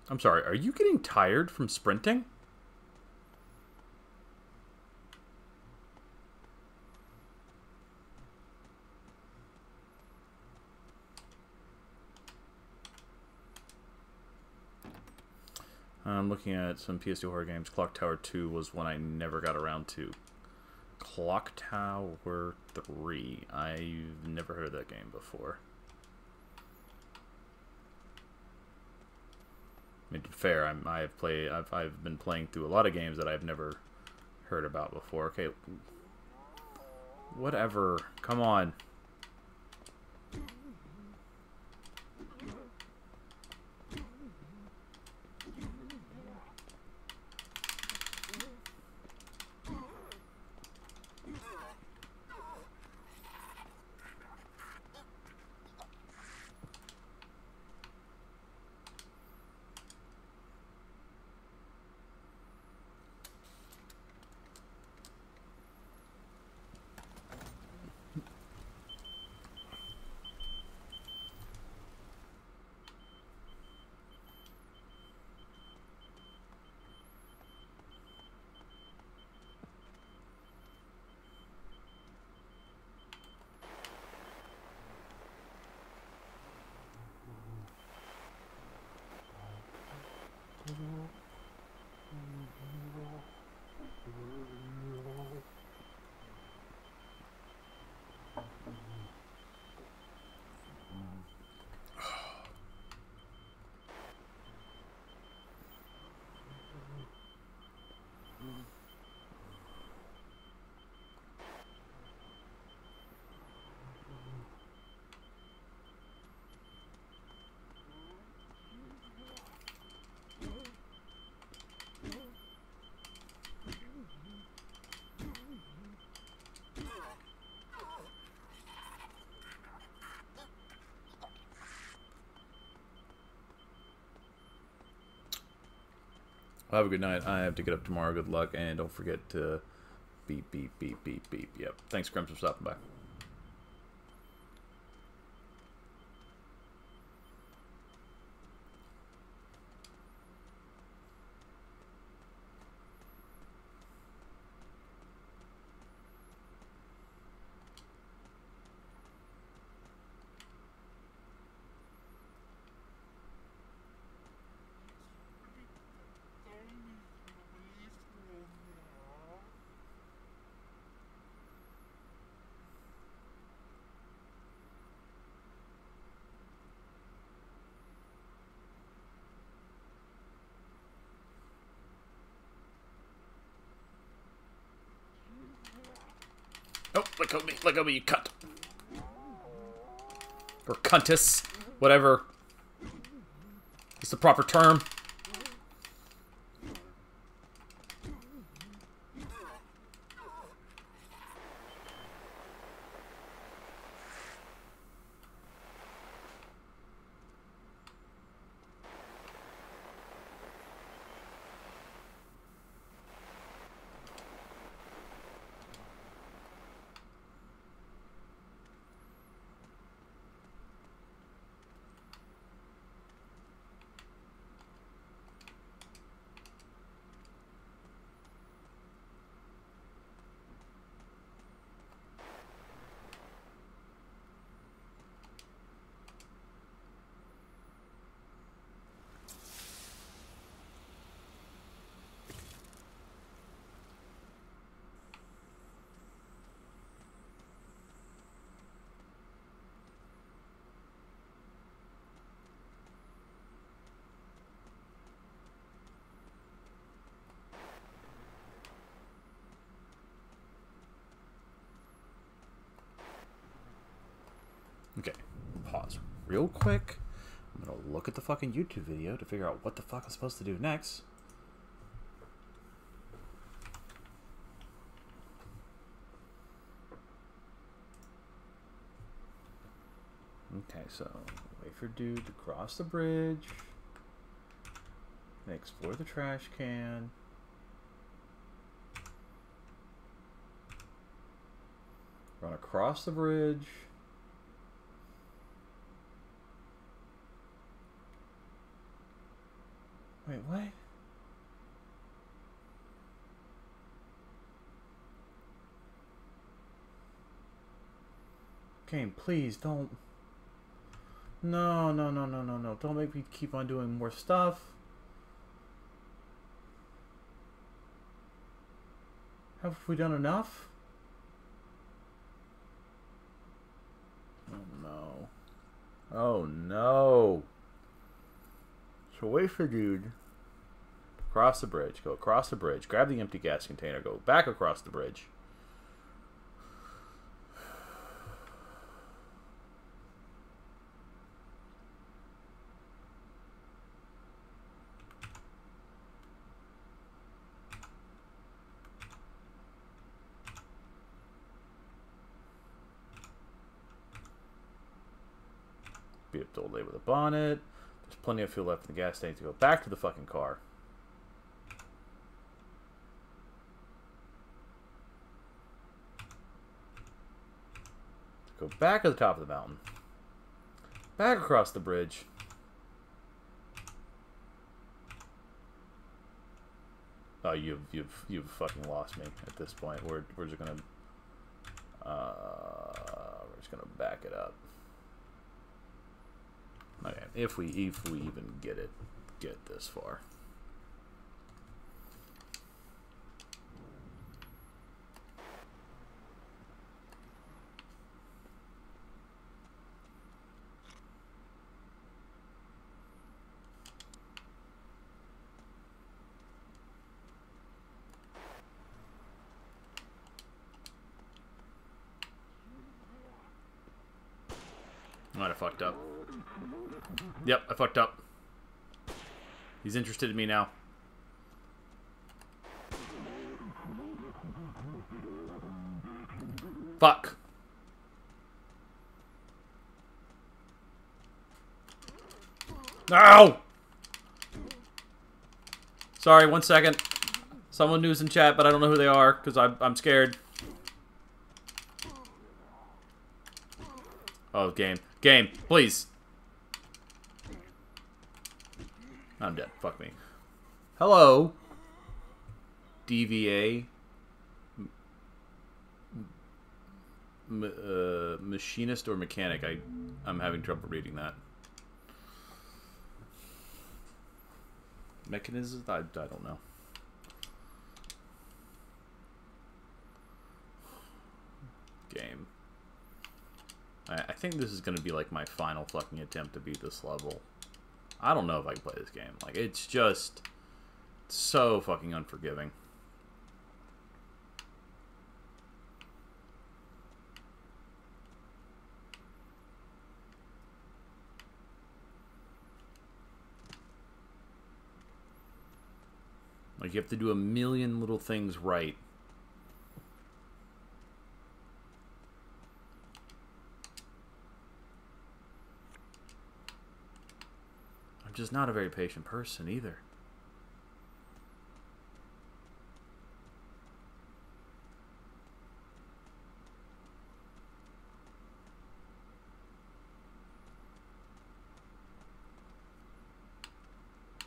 I'm sorry, are you getting tired from sprinting? I'm looking at some PS2 horror games. Clock Tower 2 was one I never got around to. Clock Tower 3. I've never heard of that game before. I mean, to be fair, I've been playing through a lot of games that I've never heard about before. Okay, whatever. Come on. Have a good night. I have to get up tomorrow. Good luck, and don't forget to beep, beep, beep, beep, beep. Yep. Thanks, Grimms, for stopping by. Let go of me, you cunt. Or cuntus. Whatever. It's the proper term. Real quick, I'm gonna look at the fucking YouTube video to figure out what the fuck I'm supposed to do next. Okay, so wait for dude to cross the bridge, and explore the trash can. Run across the bridge. Wait, what? Game, please don't. No, no, no, no, no, no. Don't make me keep on doing more stuff. Have we done enough? Oh no. Oh no. So wait for dude. Cross the bridge. Go across the bridge. Grab the empty gas container. Go back across the bridge. Old lady with a bonnet. There's plenty of fuel left in the gas tank to go back to the fucking car. Go back to the top of the mountain. Back across the bridge. Oh, you've fucking lost me at this point. We're just gonna back it up. Okay, if we even get this far. Might have fucked up. Yep, I fucked up. He's interested in me now. Fuck. No! Sorry, 1 second. Someone who's in chat, but I don't know who they are, because I'm scared. Oh, game. Game, please. I'm dead. Fuck me. Hello, DVA machinist or mechanic. I'm having trouble reading that. Mechanism? I don't know. Game. I think this is going to be like my final fucking attempt to beat this level. I don't know if I can play this game. Like, it's just so fucking unforgiving. Like, you have to do a million little things right. Just not a very patient person either.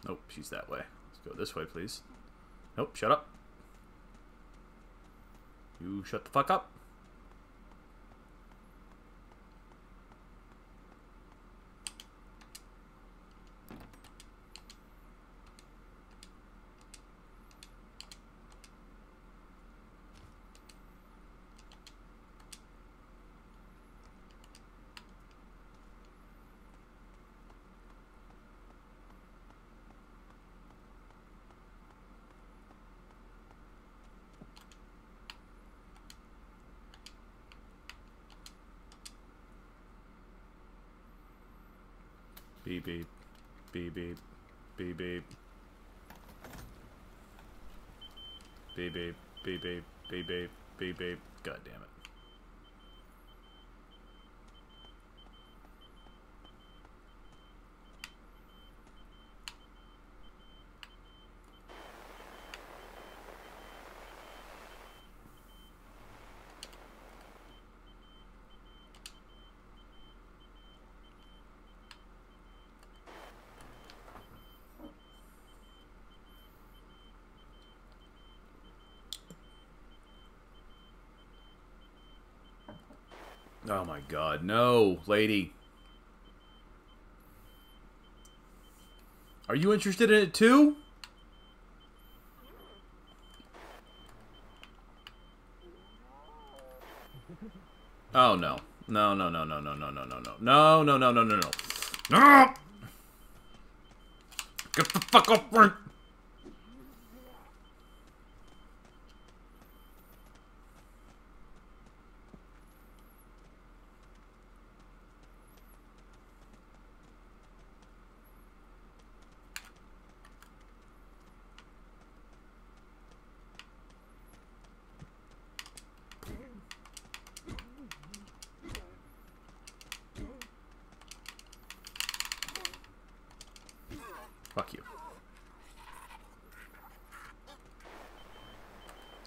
Nope, she's that way. Let's go this way, please. Nope, shut up. You shut the fuck up. Beep, beep, beep, beep, beep, beep, beep, beep, beep, beep, beep, beep, beep, beep. God damn it. Oh my god, no, lady. Are you interested in it too? Oh no. No, no, no, no, no, no, no, no, no. No, no, no, no, no, no. No! Get the fuck off front!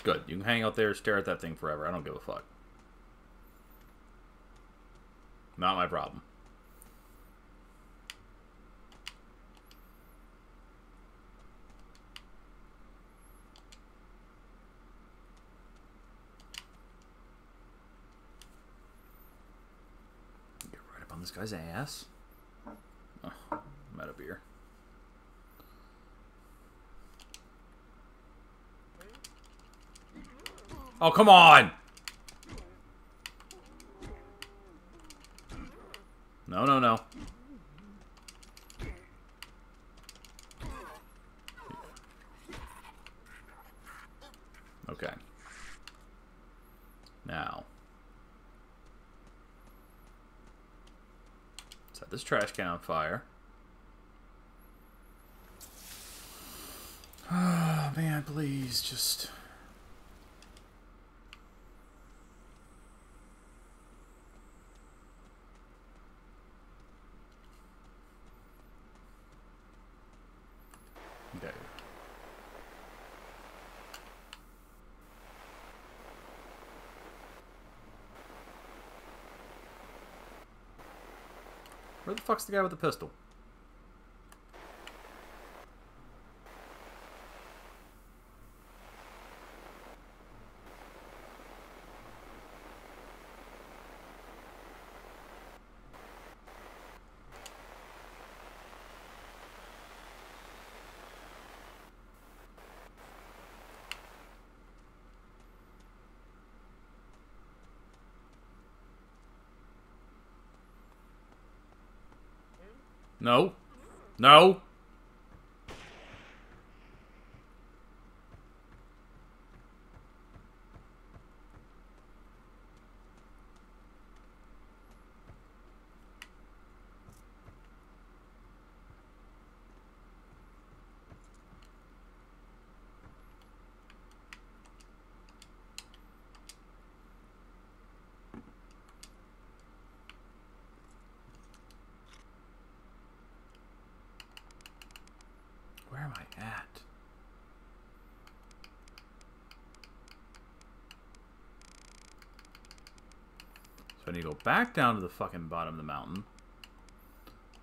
Good. You can hang out there, stare at that thing forever. I don't give a fuck. Not my problem. Get right up on this guy's ass. Oh, I'm out of beer. Oh, come on! No, no, no. Okay. Now. Set this trash can on fire. Oh, man, please, just... Where the fuck's the guy with the pistol? No. No. Where am I at? So I need to go back down to the fucking bottom of the mountain.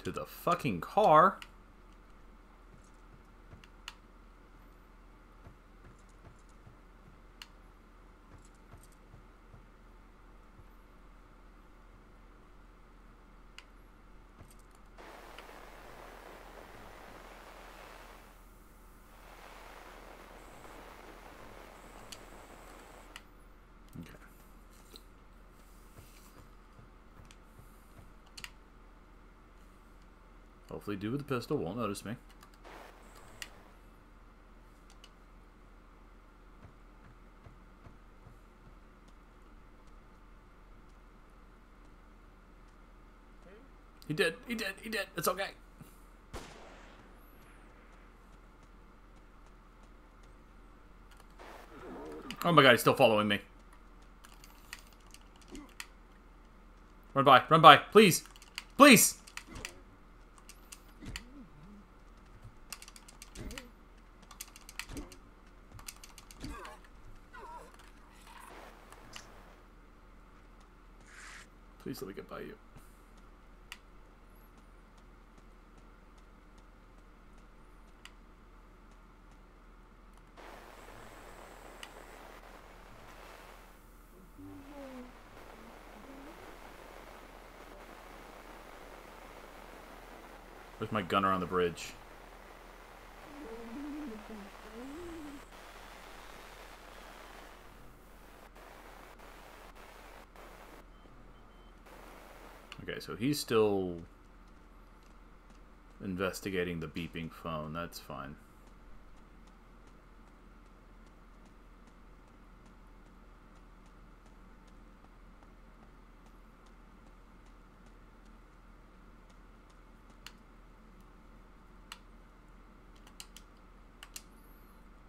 To the fucking car. Hopefully dude with the pistol won't notice me. He did, he did, he did. It's okay. Oh my god, he's still following me. Run by, please. Please! Please let me get by you. Where's my gunner on the bridge? Okay, so he's still investigating the beeping phone. That's fine.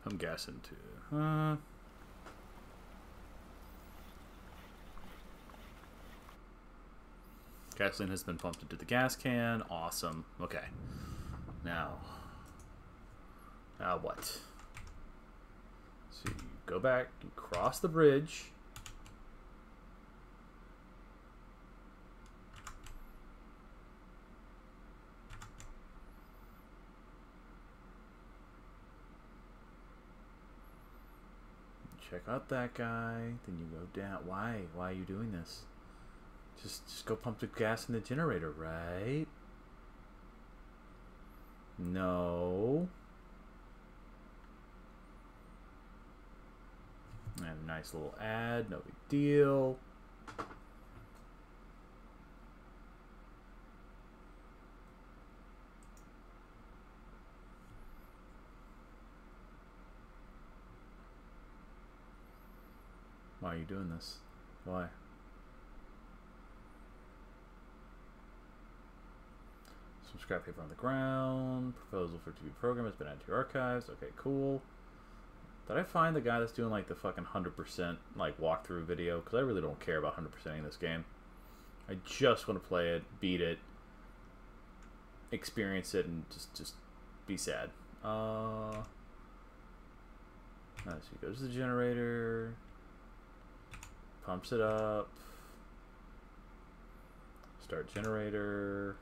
I'm guessing too. Gasoline has been pumped into the gas can. Awesome. Okay. Now what? So you go back, you cross the bridge. Check out that guy. Then you go down. Why? Why are you doing this? Just go pump the gas in the generator, right? No. And a nice little ad, no big deal. Why are you doing this? Why? Some scrap paper on the ground. Proposal for TV program has been added to your archives. Okay, cool. Did I find the guy that's doing like the fucking 100% like walkthrough video? Because I really don't care about 100%ing this game. I just want to play it, beat it, experience it, and just be sad. Alright, so he goes to the generator, pumps it up, start generator.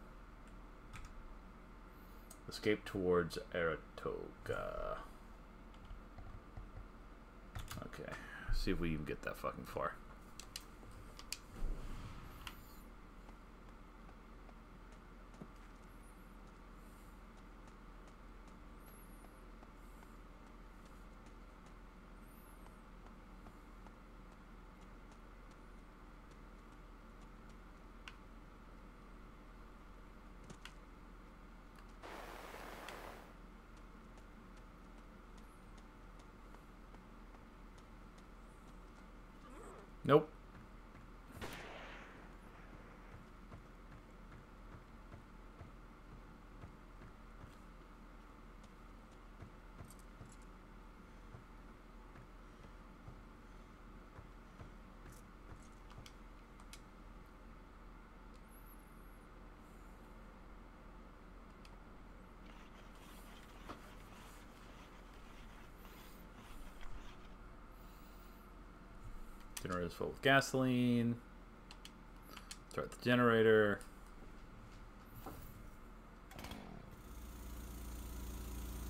Escape towards Aratoga. Okay, see if we even get that fucking far. Nope. Generator is full of gasoline. Start the generator.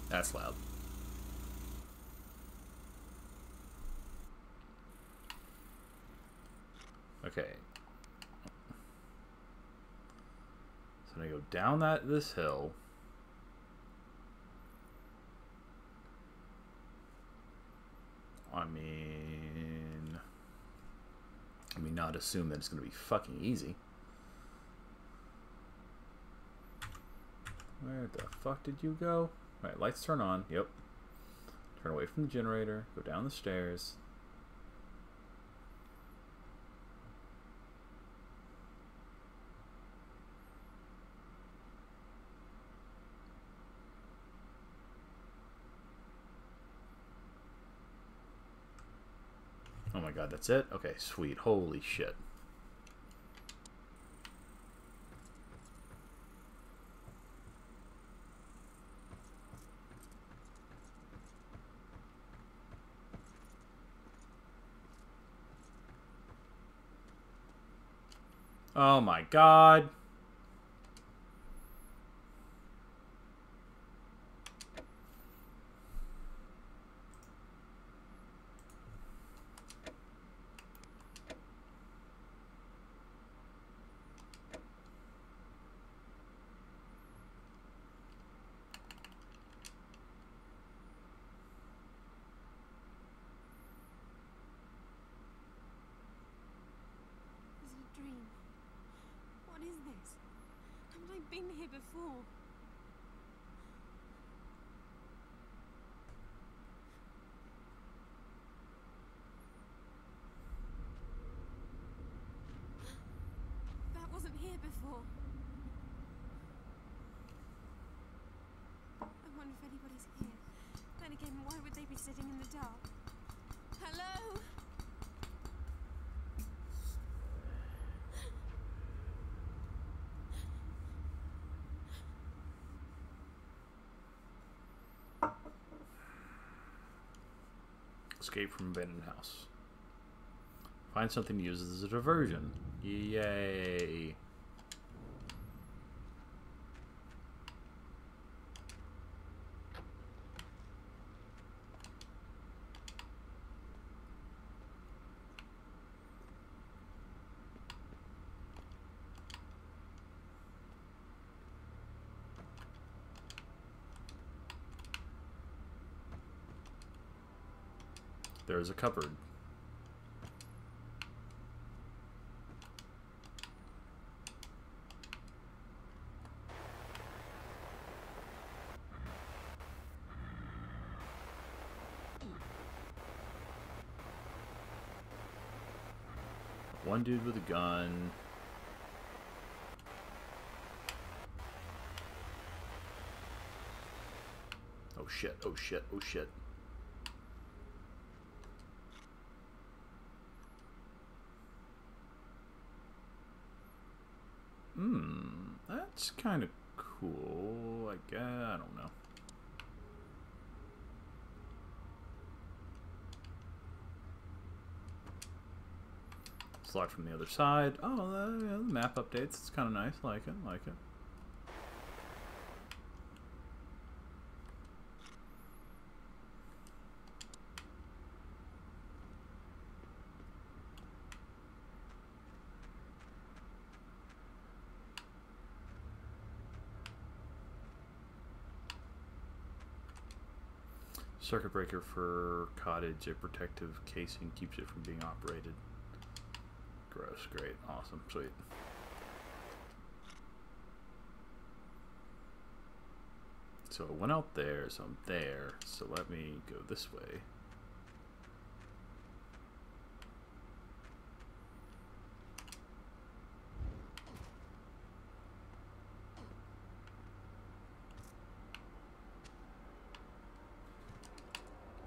That's loud. Okay. So I go down this hill. I mean, not assume that it's going to be fucking easy. Where the fuck did you go? All right, lights turn on. Yep. Turn away from the generator. Go down the stairs. Oh my god, that's it? Okay, sweet. Holy shit. Oh my god. I've been here before. That wasn't here before. I wonder if anybody's here. Then again, why would they be sitting in the dark? Hello? Escape from abandoned house. Find something to use as a diversion. Yay. There is a cupboard. One dude with a gun. Oh shit, oh shit, oh shit. That's kind of cool, I guess. I don't know. It's locked from the other side. Oh, the map updates. It's kind of nice. Like it. Like it. Circuit breaker for cottage, a protective casing keeps it from being operated. Gross, great, awesome, sweet. So I went out there, so I'm there, so let me go this way.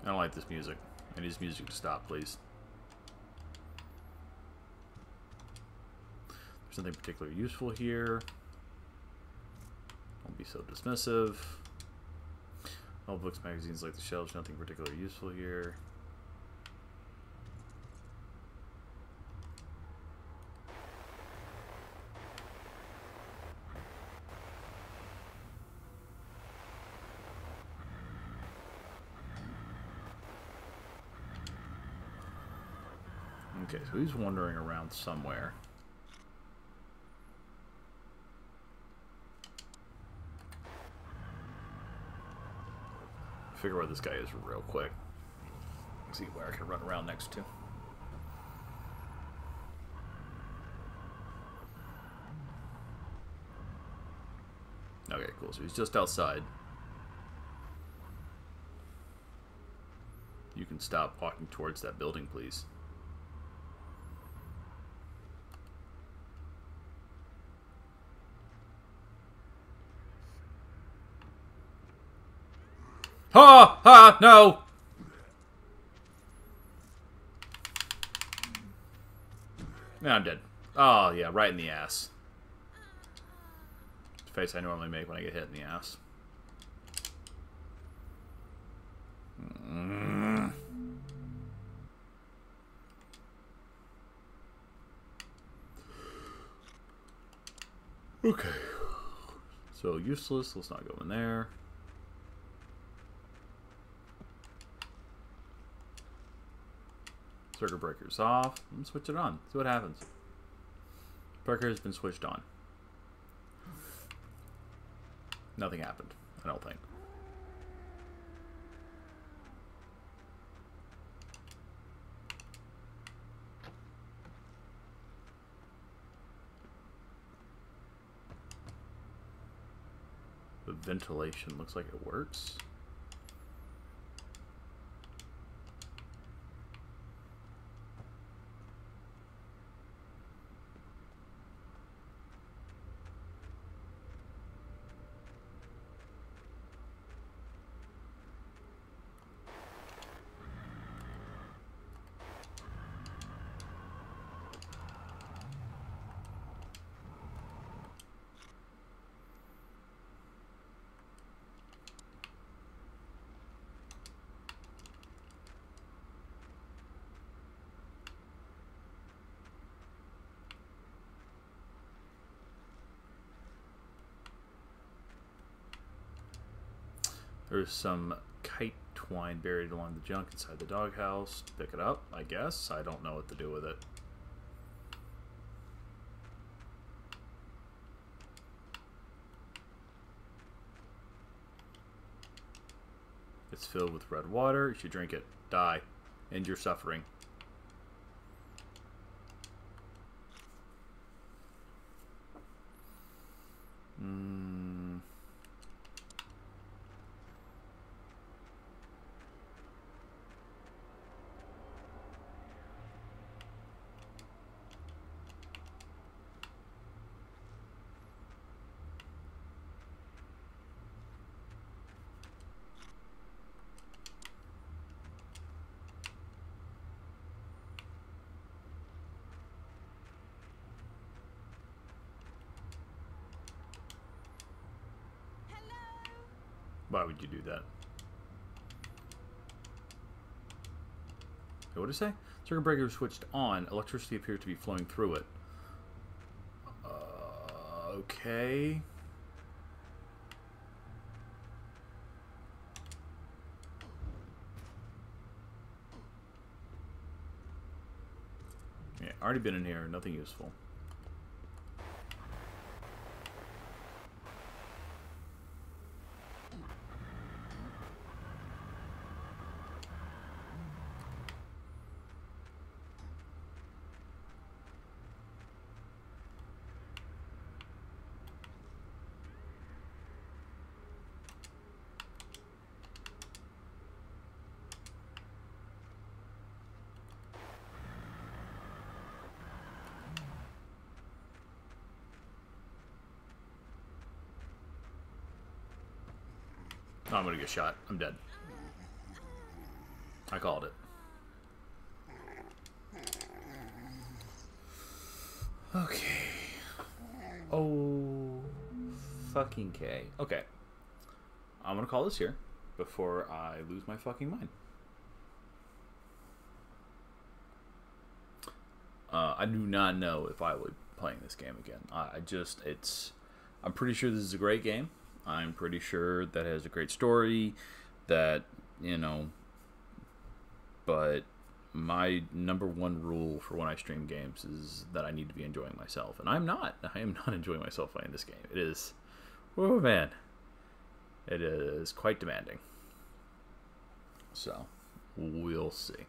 I don't like this music. I need this music to stop, please. There's nothing particularly useful here. Don't be so dismissive. All books, magazines, like the shelves, nothing particularly useful here. Okay, so he's wandering around somewhere. Figure where this guy is real quick. See where I can run around next to. Okay, cool. So he's just outside. You can stop walking towards that building, please. Ha! Ha! No! No, I'm dead. Oh, yeah, right in the ass. It's the face I normally make when I get hit in the ass. Mm. Okay. So, useless. Let's not go in there. Circuit breaker's off. I'm gonna switch it on. See what happens. Breaker has been switched on. Nothing happened, I don't think. ventilation looks like it works. There's some kite twine buried along the junk inside the doghouse. Pick it up, I guess. I don't know what to do with it. It's filled with red water. You should drink it. Die. End your suffering. Why would you do that? What did it say? Circuit breaker switched on. Electricity appeared to be flowing through it. Okay. Yeah, already been in here. Nothing useful. Oh, I'm gonna get shot. I'm dead. I called it. Okay. Oh, fucking K. Okay. I'm gonna call this here before I lose my fucking mind. I do not know if I would be playing this game again. I'm pretty sure this is a great game. I'm pretty sure that has a great story, that, you know, but my #1 rule for when I stream games is that I need to be enjoying myself, and I am not enjoying myself playing this game. It is, oh man, it is quite demanding, so we'll see.